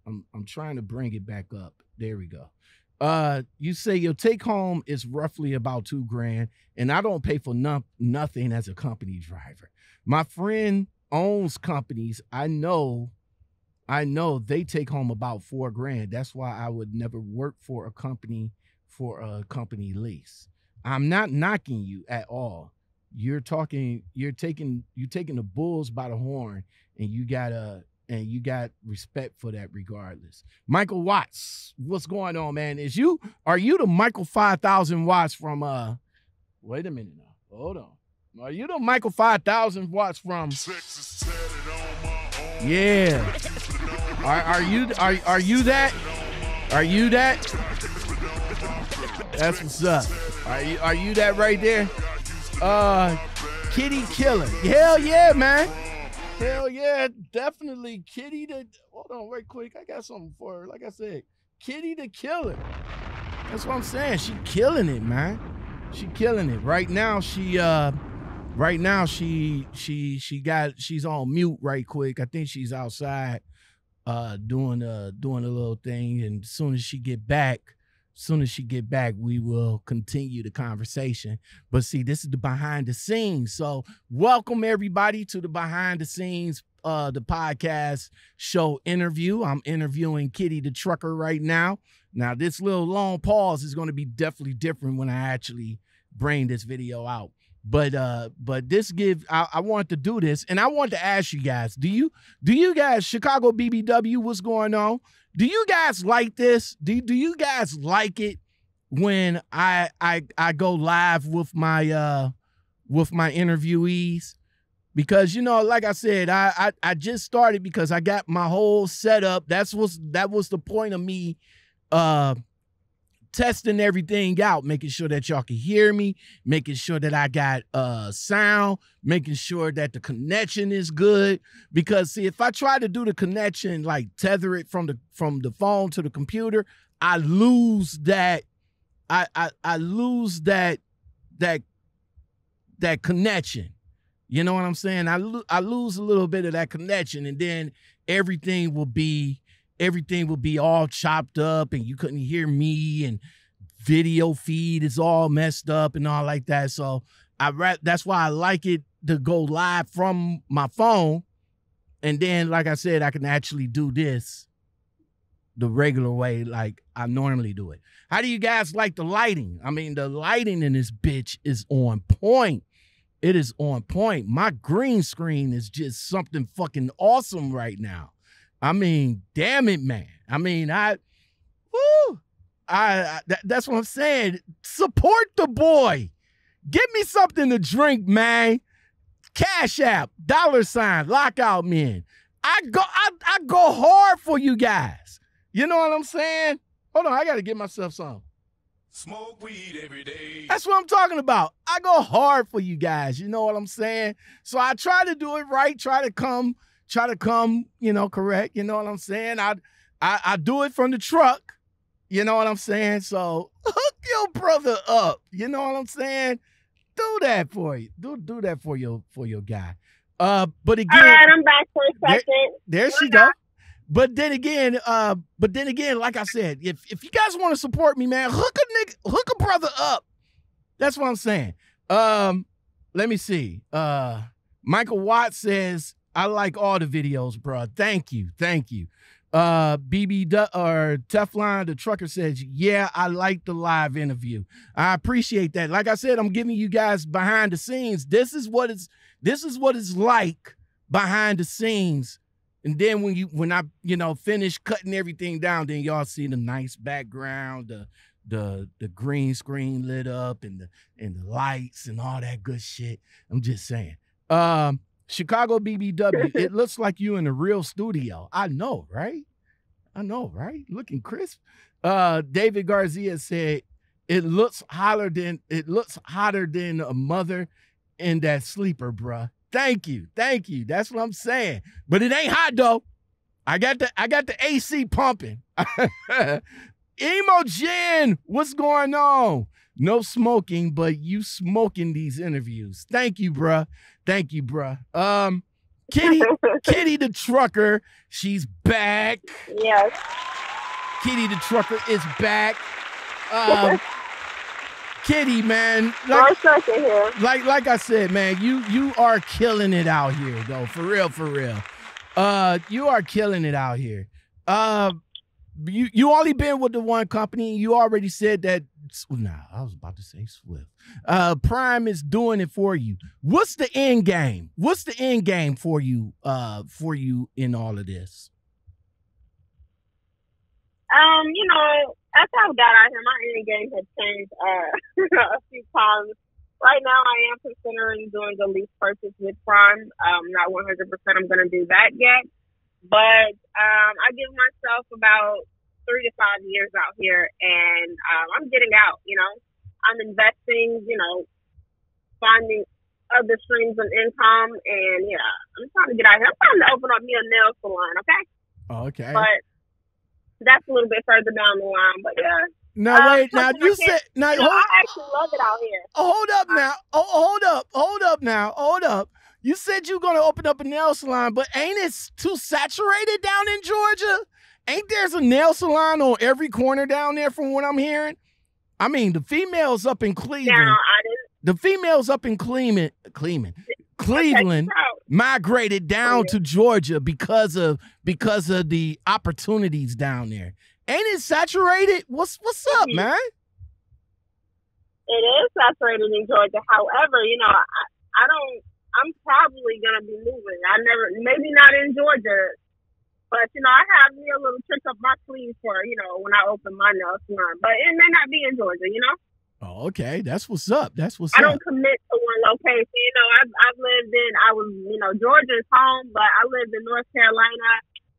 bring it back up. There we go. You say your take home is roughly about $2,000, and I don't pay for nothing as a company driver. My friend owns companies. I know they take home about $4,000. That's why I would never work for a company lease. I'm not knocking you at all. you're taking the bulls by the horn, and you got respect for that regardless. Michael Watts, what's going on, man? Are you the Michael 5000 Watts from wait a minute now. Hold on. Are you the Michael 5000 Watts from Texas? Yeah. Are you that? That's what's up. Are you that right there? Kitty Killer. Hell yeah, man. Hell yeah, definitely. Kitty the, hold on right quick. I got something for her. Like I said, Kitty the Killer. That's what I'm saying. She killing it, man. She killing it. Right now, she's on mute right quick. I think she's outside doing a little thing, and as soon as she get back, we will continue the conversation. But see, this is the behind the scenes. So welcome everybody to the behind the scenes, the podcast show interview. I'm interviewing Kitty the Trucker right now. Now this little long pause is going to be definitely different when I actually bring this video out. But this I want to do this, and I want to ask you guys, do you guys, Chicago BBW, what's going on? Do you guys like this? Do you guys like it when I go live with my interviewees? Because, you know, like I said, I just started because I got my whole setup. That was the point of me testing everything out, making sure that y'all can hear me, making sure that I got sound, making sure that the connection is good. Because see, if I try to do the connection, like tether it from the phone to the computer, I lose that I lose that connection. You know what I'm saying? I lose a little bit of that connection, and then everything will be all chopped up, and you couldn't hear me, and video feed is all messed up and all like that. So that's why I like it to go live from my phone. And then, like I said, I can actually do this the regular way like I normally do it. How do you guys like the lighting? I mean, the lighting in this bitch is on point. It is on point. My green screen is just something fucking awesome right now. I mean, damn it, man. I mean, that's what I'm saying. Support the boy. Get me something to drink, man. Cash App, $ Lockoutmen. I go hard for you guys. You know what I'm saying? Hold on, I gotta get myself some. Smoke weed every day. That's what I'm talking about. I go hard for you guys. You know what I'm saying? So I try to do it right, try to come, you know, correct. You know what I'm saying? I do it from the truck. You know what I'm saying? So hook your brother up. You know what I'm saying? Do that for you. Do that for your guy. But again, all right, I'm back for a second. There she go. But then again, like I said, if you guys want to support me, man, hook a brother up. That's what I'm saying. Let me see. Michael Watts says, I like all the videos, bro. Thank you. Thank you. BB or Teflon the Trucker says, yeah, I like the live interview. I appreciate that. Like I said, I'm giving you guys behind the scenes. This is what it's like behind the scenes. And then when I finish cutting everything down, then y'all see the nice background, the green screen lit up, and the lights and all that good shit. I'm just saying. Chicago BBW, it looks like you in the real studio. I know, right? Looking crisp. David Garcia said, it looks hotter than a mother in that sleeper, bruh. Thank you. Thank you. That's what I'm saying. But it ain't hot though. I got the AC pumping. Emo Jen, what's going on? No smoking, but you smoking these interviews. Thank you, bruh. Thank you, bruh. Kitty the Trucker, she's back. Yes. Kitty the Trucker is back. Kitty, man. Like I said, man, you are killing it out here, though. For real, for real. You are killing it out here. You only been with the one company. You already said that. Nah, I was about to say Swift. Prime is doing it for you. What's the end game? What's the end game for you in all of this? You know, as I've got out here, my end game has changed a few times. Right now, I am considering doing a lease purchase with Prime. Not 100%. I'm going to do that yet. But I give myself about 3 to 5 years out here, and I'm getting out, you know. I'm investing, you know, finding other streams of income, and, yeah, I'm trying to get out here. I'm trying to open up me a nail salon, okay? Oh, okay. But that's a little bit further down the line, but, yeah. Now, wait, now, you said... Now, you know, I actually love it out here. Hold up now. Hold up. You said you're going to open up a nail salon, but ain't it too saturated down in Georgia? Ain't there's a nail salon on every corner down there from what I'm hearing? I mean, the females up in Cleveland. No, the females up in Cleveland migrated down to Georgia because of the opportunities down there. Ain't it saturated? What's up, man? It is saturated in Georgia. However, you know, I don't... I'm probably gonna be moving. Maybe not in Georgia, but you know, I have me a little trick up my sleeve for, you know, when I open my nail salon. But it may not be in Georgia, you know. Oh, okay, that's what's up. That's what's up. I don't commit to one location. You know, I've lived in, you know, Georgia's home, but I lived in North Carolina.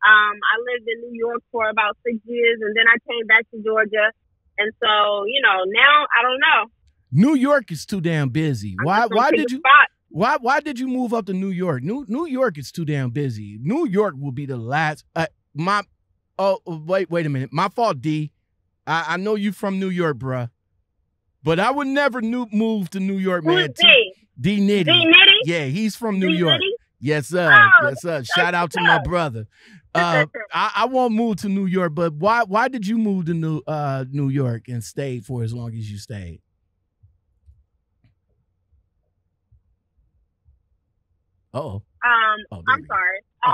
I lived in New York for about 6 years, and then I came back to Georgia. And so, you know, now I don't know. New York is too damn busy. Why did you? Why did you move up to New York? New York is too damn busy. New York will be the last. Wait a minute. My fault, D. I know you from New York, bruh. But I would never move to New York, man. D Nitty. D Nitty? Yeah, he's from New York. Yes, sir. Oh, yes, sir. Shout out to my brother. I won't move to New York, but why did you move to New York and stay for as long as you stayed? I'm sorry. I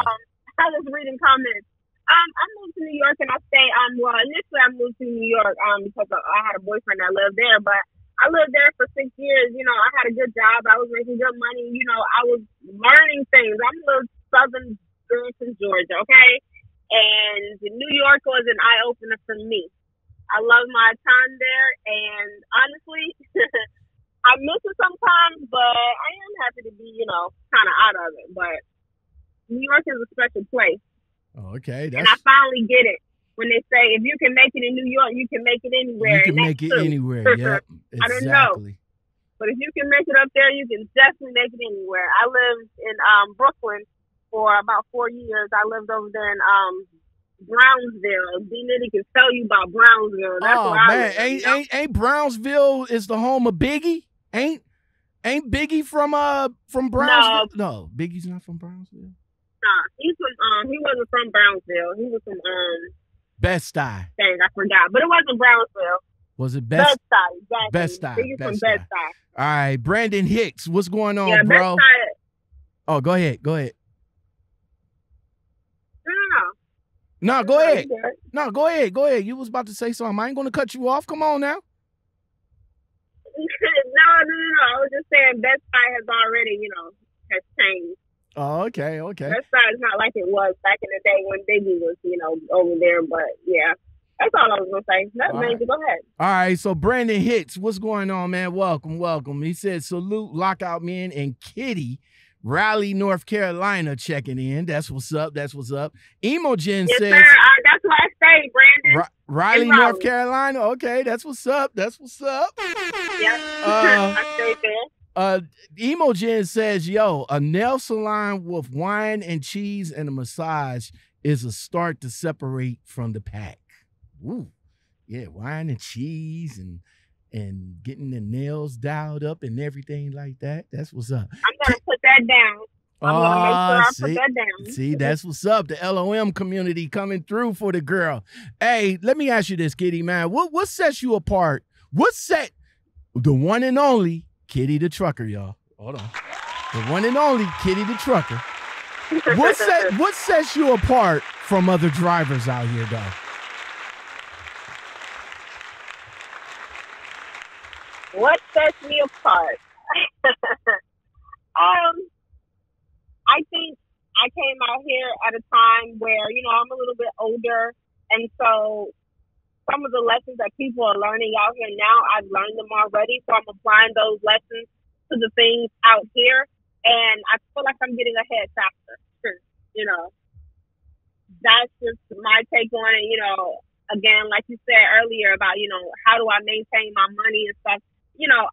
was reading comments. I moved to New York and I stayed. Well, initially I moved to New York because I had a boyfriend that lived there. But I lived there for 6 years. You know, I had a good job. I was making good money. You know, I was learning things. I'm a little southern girl from Georgia, okay? And New York was an eye opener for me. I love my time there, and honestly. I miss it sometimes, but I am happy to be, you know, kind of out of it. But New York is a special place. Oh, okay. And I finally get it when they say, if you can make it in New York, you can make it anywhere. You can make it anywhere, yeah. Exactly. I don't know. But if you can make it up there, you can definitely make it anywhere. I lived in Brooklyn for about 4 years. I lived over there in Brownsville. D-Nitty can tell you about Brownsville. That's oh, where man. Ain't Brownsville is the home of Biggie? Ain't Biggie from Brownsville? No, Biggie's not from Brownsville. Nah, he's from he wasn't from Brownsville. He was from Best-Eye. Dang, I forgot. But it wasn't Brownsville. Was it Best-Eye? Exactly. Best-Eye. Biggie's from Best-Eye. All right, Brandon Hicks, what's going on, bro? Best-Eye. Oh, go ahead. No, go ahead. No, go ahead. You was about to say something. I ain't gonna cut you off. Come on now. No. I was just saying Best Buy has already, you know, has changed. Oh, okay. Best Buy is not like it was back in the day when Biggie was, you know, over there. But yeah, that's all I was gonna say. That's amazing. Go ahead. All right. So Brandon Hicks, what's going on, man? Welcome. He said salute Lockoutmen and Kitty. Raleigh, North Carolina, checking in. That's what's up. Emogen says, "Yes, sir. That's what I say, Brandon." Raleigh, North Carolina. Okay, that's what's up. Yeah, I stayed there. Emogen says, "Yo, a nail salon with wine and cheese and a massage is a start to separate from the pack." Ooh, yeah, wine and cheese and getting the nails dialed up and everything like that. That's what's up. I'm going to put that down. I'm going to make sure I put that down. See, that's what's up. The LOM community coming through for the girl. Hey, let me ask you this, Kitty, man. What sets you apart? What set the one and only Kitty the Trucker, y'all? Hold on. The one and only Kitty the Trucker. What sets you apart from other drivers out here, though? What sets me apart? I think I came out here at a time where, you know, I'm a little bit older, and so some of the lessons that people are learning out here now, I've learned them already, so I'm applying those lessons to the things out here, and I feel like I'm getting ahead faster, you know. That's just my take on it, you know. Again, like you said earlier about, you know, how do I maintain my money and stuff? You know,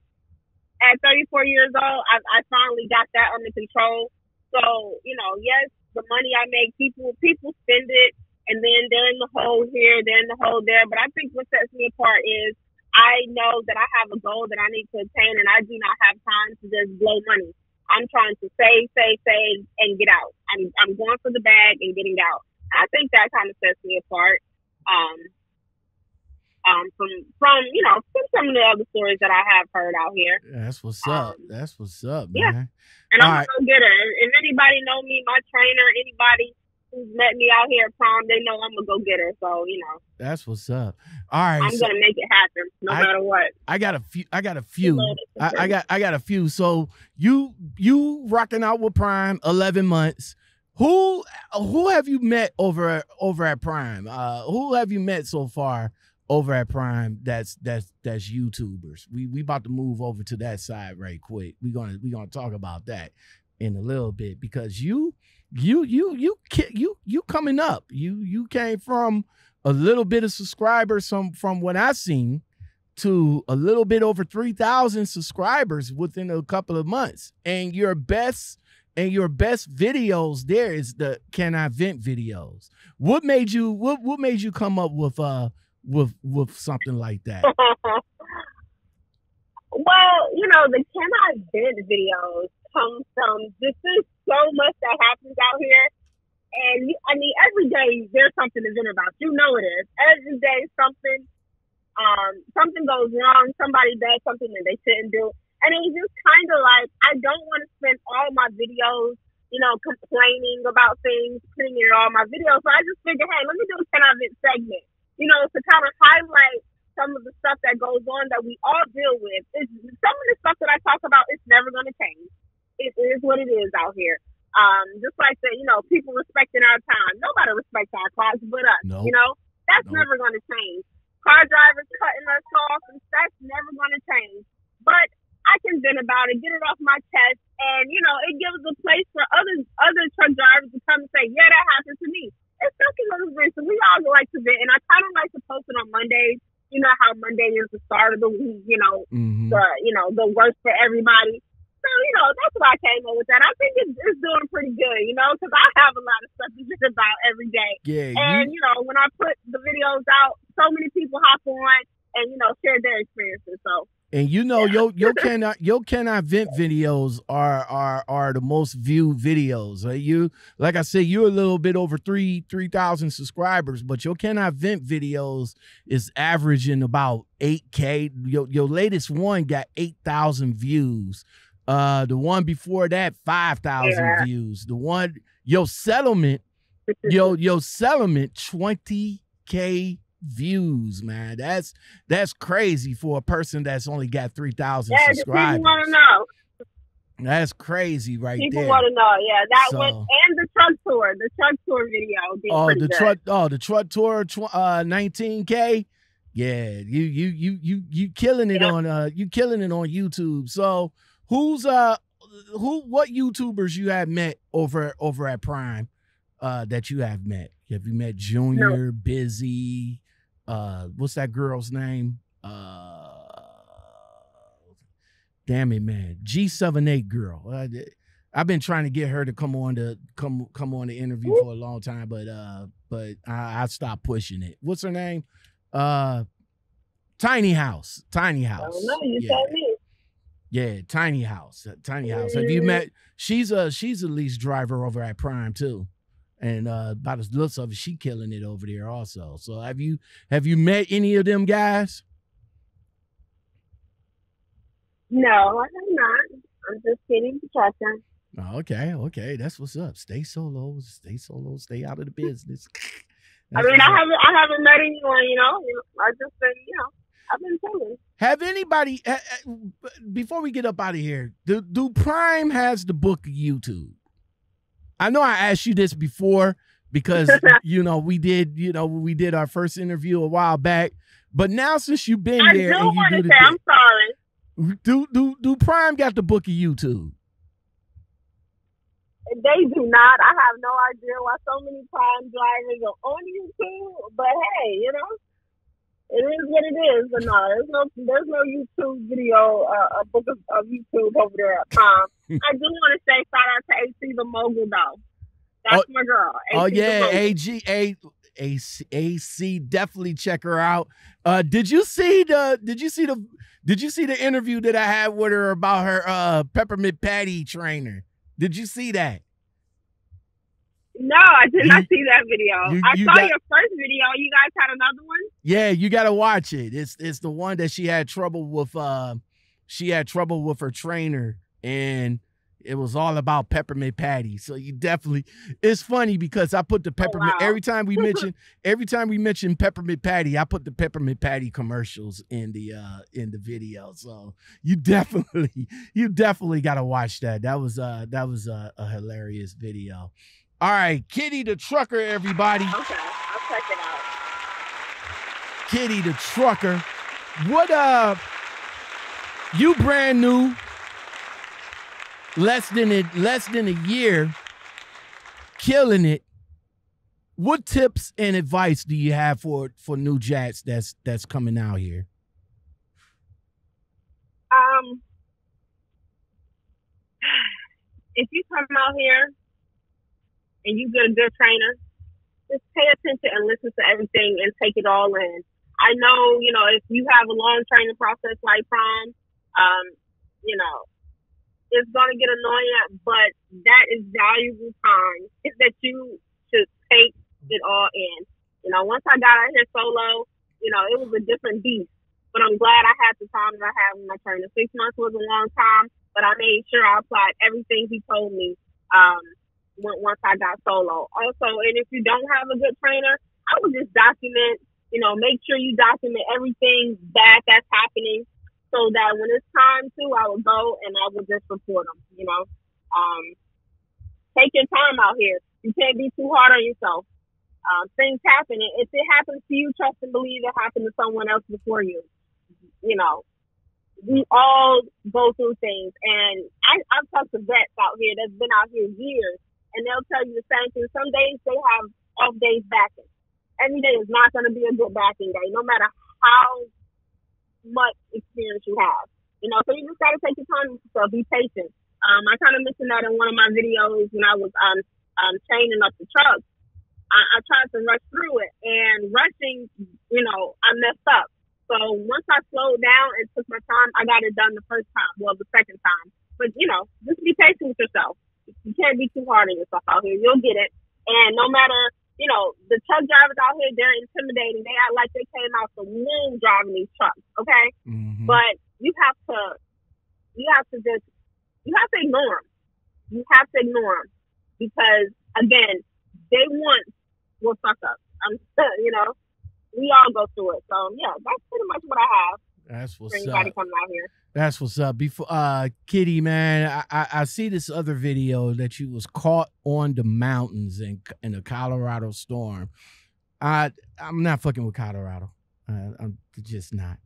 at 34 years old, I finally got that under control. So, you know, yes, the money I make, people spend it, and then they're in the hole here, they're in the hole there. But I think what sets me apart is I know that I have a goal that I need to attain, and I do not have time to just blow money. I'm trying to save, and get out. I'm going for the bag and getting out. I think that kind of sets me apart. From you know, from some of the other stories that I have heard out here. That's what's up. That's what's up, man. Yeah. And I'm a go-getter. If anybody know me, my trainer, anybody who's met me out here at Prime, they know I'm a go-getter. So, you know. That's what's up. All right. I'm gonna make it happen no matter what. I got a few. I got a few. So you rocking out with Prime 11 months. Who have you met over at Prime? Who have you met so far over at Prime? That's YouTubers. We about to move over to that side right quick. We're gonna talk about that in a little bit, because you coming up. You came from a little bit of subscribers from what I seen to a little bit over 3,000 subscribers within a couple of months, and your best. And your best videos there is the Can I Vent videos. What made you come up with something like that? Well, you know, the Can I Vent videos come from this is so much that happens out here. And I mean, every day there's something to vent about. You know it is. Every day something goes wrong, somebody does something that they shouldn't do. And it was just kind of like, I don't want to spend all my videos, you know, complaining about things, putting it in all my videos. So I just figured, hey, let me do a 10-minute segment, you know, to kind of highlight some of the stuff that goes on that we all deal with. Some of the stuff that I talk about, it's never going to change. It is what it is out here. Just like the, you know, people respecting our time. Nobody respects our cars but us, nope. You know. That's never going to change. Car drivers cutting us off, and that's never going to change. But I can vent about it, get it off my chest, and, you know, it gives a place for other truck drivers to come and say, yeah, that happened to me. It's something that was vent, so we all like to vent, and I kind of like to post it on Mondays. You know how Monday is the start of the week, you know, the worst for everybody. So, you know, that's why I came up with that. I think it's doing pretty good, you know, because I have a lot of stuff to vent about every day. Yeah, and, you know, when I put the videos out, so many people hop on and, you know, share their experiences, so. And you know, your Can I Vent videos are the most viewed videos. You, like I said, you're a little bit over 3,000 subscribers, but your Can I Vent videos is averaging about 8K. Your latest one got 8,000 views. The one before that, 5,000 views. The one your settlement 20K. Views, man. That's crazy for a person that's only got 3,000 subscribers. People want to know. That's crazy, right there. People want to know. Yeah, that was, and the truck tour video. Oh, the truck tour, 19K. Yeah, you killing it on YouTube. So what YouTubers you have met over at Prime that you have met? Have you met Junior, Busy, what's that girl's name? Damn it, man. G78 girl. I've been trying to get her to come on the interview for a long time, but I stopped pushing it. What's her name? Tiny House. Tiny House. I don't know, you told me. Yeah, Tiny House. Tiny House. Have you met? She's a lease driver over at Prime too. And by the looks of it, she killing it over there also. So have you met any of them guys? No, I have not. I'm just kidding, Patricia. Okay. That's what's up. Stay solo. Stay out of the business. I mean, I haven't met anyone. You know, I just been, you know, I've been telling. Have anybody, before we get up out of here, do Prime has the book of YouTube? I know I asked you this before because, we did our first interview a while back, but now since you've been there, I do want to say, I'm sorry. Do Prime got the book of YouTube? They do not. I have no idea why so many Prime drivers are on YouTube, but hey, you know, it is what it is. But no, there's no YouTube video, a book of YouTube over there at Prime. I do want to say shout out to AC the Mogul though. That's my girl. AC, definitely check her out. Did you see the interview that I had with her about her peppermint patty trainer? Did you see that? No, I did not see that video. I saw your first video. You guys had another one? Yeah, you gotta watch it. It's the one that she had trouble with. She had trouble with her trainer, and it was all about peppermint patty. So you definitely. It's funny because I put the peppermint every time we mention peppermint patty, I put the peppermint patty commercials in the video. So you definitely gotta watch that. That was a hilarious video. All right, Kitty the Trucker, everybody. Okay, I'll check it out. Kitty the Trucker. What up? You brand new. Less than a year. Killing it. What tips and advice do you have for new jacks that's coming out here? If you come out here and you get a good trainer, just pay attention and listen to everything and take it all in. I know, you know, if you have a long training process like Prime, you know, it's going to get annoying, but that is valuable time that you should take it all in. You know, once I got out here solo, you know, it was a different beast, but I'm glad I had the time that I had when my trainer. 6 months was a long time, but I made sure I applied everything he told me. Once I got solo. Also, and if you don't have a good trainer, I would just document, you know, make sure you document everything bad that's happening so that when it's time to, I would go and I would just report them, you know. Take your time out here. You can't be too hard on yourself. Things happen. If it happens to you, trust and believe it happened to someone else before you. You know, we all go through things. And I've talked to vets out here that's been out here years, and they'll tell you the same thing. Some days they have off days backing. Every day is not going to be a good backing day, no matter how much experience you have. You know, so you just got to take your time with yourself. Be patient. I kind of mentioned that in one of my videos when I was chaining up the truck. I tried to rush through it, and rushing, you know, I messed up. So once I slowed down and took my time, I got it done the first time, well, the second time. But, you know, just be patient with yourself. You can't be too hard on yourself out here. You'll get it. And no matter, you know, the truck drivers out here, they're intimidating. They act like they came out the moon driving these trucks, okay? Mm-hmm. But you have to ignore them. You have to ignore them because, again, they want will fuck up. You know, we all go through it. So, yeah, that's pretty much what I have. That's what's up. Coming out here. That's what's up. Before Kitty, man, I see this other video that you was caught on the mountains in a Colorado storm. I'm not fucking with Colorado. I'm just not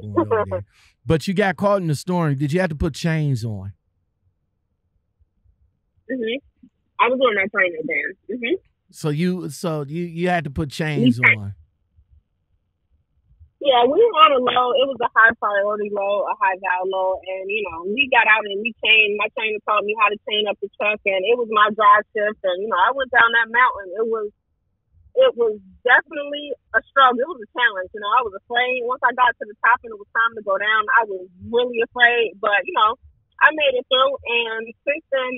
going over there. But you got caught in the storm. Did you have to put chains on? Mhm. I was on that trainer then. Mhm. So you had to put chains on. Yeah, we were on a low. It was a high priority low, a high value low. And, you know, we got out and we chained. My trainer taught me how to chain up the truck. And it was my drive shift. And, you know, I went down that mountain. It was definitely a struggle. It was a challenge. You know, I was afraid. Once I got to the top and it was time to go down, I was really afraid. But, you know, I made it through. And since then,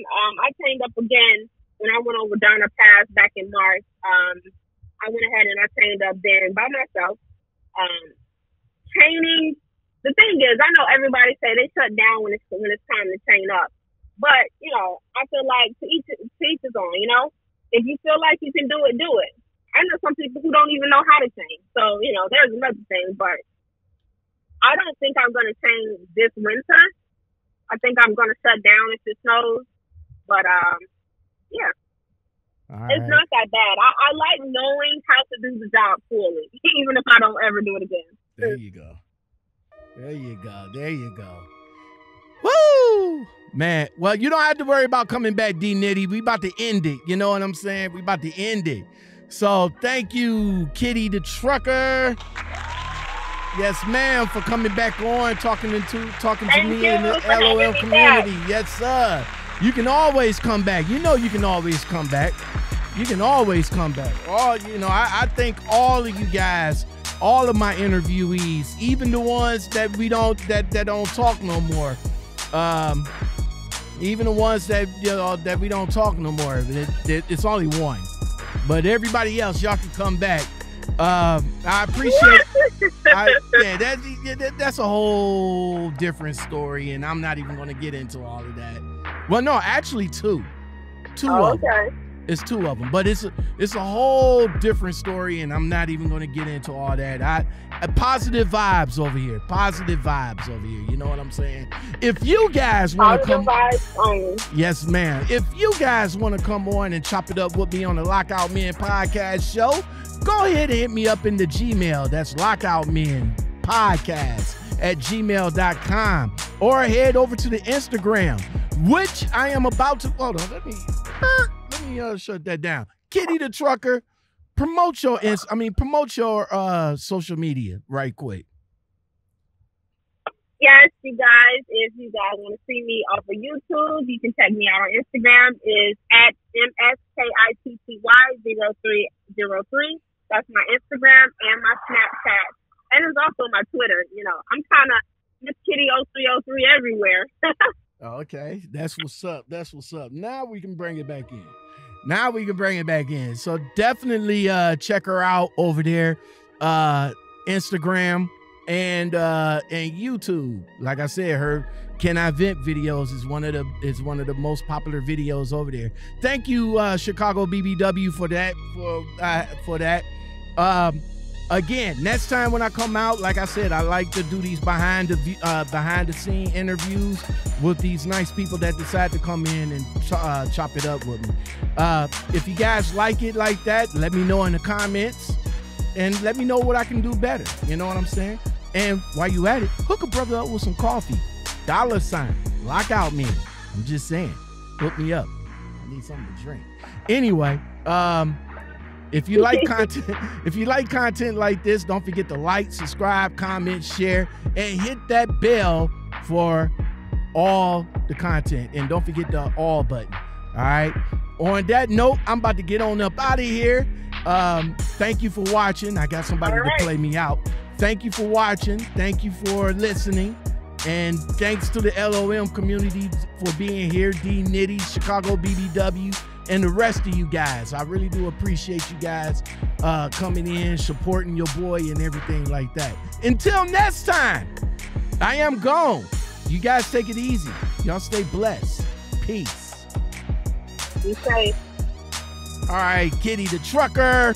I chained up again when I went over Donner Pass back in March. I went ahead and I chained up then by myself. Chaining, the thing is, I know everybody say they shut down when it's time to chain up, but you know, I feel like to each his own. You know, if you feel like you can do it, do it. I know some people who don't even know how to chain, so you know, there's another thing. But I don't think I'm going to change this winter. I think I'm going to shut down if it snows. But, yeah. All it's right. Not that bad. I like knowing how to do the job fully, even if I don't ever do it again. There you go. There you go. There you go. Woo! Man, well, you don't have to worry about coming back, D-Nitty. We about to end it. You know what I'm saying? We about to end it. So thank you, Kitty the Trucker. Yes, ma'am, for coming back on, talking to me in the LOL community. Yes, sir. You can always come back. You know you can always come back. You can always come back. All, you know, I think all of you guys, all of my interviewees, even the ones that we don't talk no more, even the ones that that we don't talk no more. It's only one, but everybody else, y'all can come back. I appreciate. That's a whole different story, and I'm not even going to get into all of that. Well, no, actually two of them. It's two of them, but it's a whole different story, and I'm not even going to get into all that. Positive vibes over here. Positive vibes over here. You know what I'm saying? If you guys want to come, vibes only. Yes, ma'am. If you guys want to come on and chop it up with me on the Lockout Men podcast show, go ahead and hit me up in the Gmail. That's lockoutmenpodcast@gmail.com, or head over to the Instagram, which I am about to. Hold on, let me shut that down. Kitty the Trucker, promote your social media right quick. Yes, you guys. If you guys want to see me off of YouTube, you can check me out on Instagram. It's @MSKITTY0303. That's my Instagram and my Snapchat. And it's also my Twitter. You know, I'm kind of Miss Kitty 0303 everywhere. Okay, that's what's up. That's what's up. Now we can bring it back in. Now we can bring it back in. So definitely check her out over there, Instagram and YouTube. Like I said, her Can I Vent videos is one of the most popular videos over there. Thank you, Chicago BBW, for that. Again, next time when I come out, like I said, I like to do these behind the scene interviews with these nice people that decide to come in and chop it up with me. If you guys like it like that, let me know in the comments and let me know what I can do better. You know what I'm saying? And while you at it, hook a brother up with some coffee. $ Lockout Men. I'm just saying, hook me up. I need something to drink. Anyway, if you like content like this, don't forget to like, subscribe, comment, share, and hit that bell for all the content. And don't forget the all button. All right. On that note, I'm about to get on up out of here. Thank you for watching. I got somebody to play me out. Thank you for watching. Thank you for listening. And thanks to the LOM community for being here. D-Nitty, Chicago BBW, and the rest of you guys. I really do appreciate you guys coming in, supporting your boy and everything like that. Until next time, I am gone. You guys take it easy. Y'all stay blessed. Peace. Be safe. All right, Kitty the Trucker.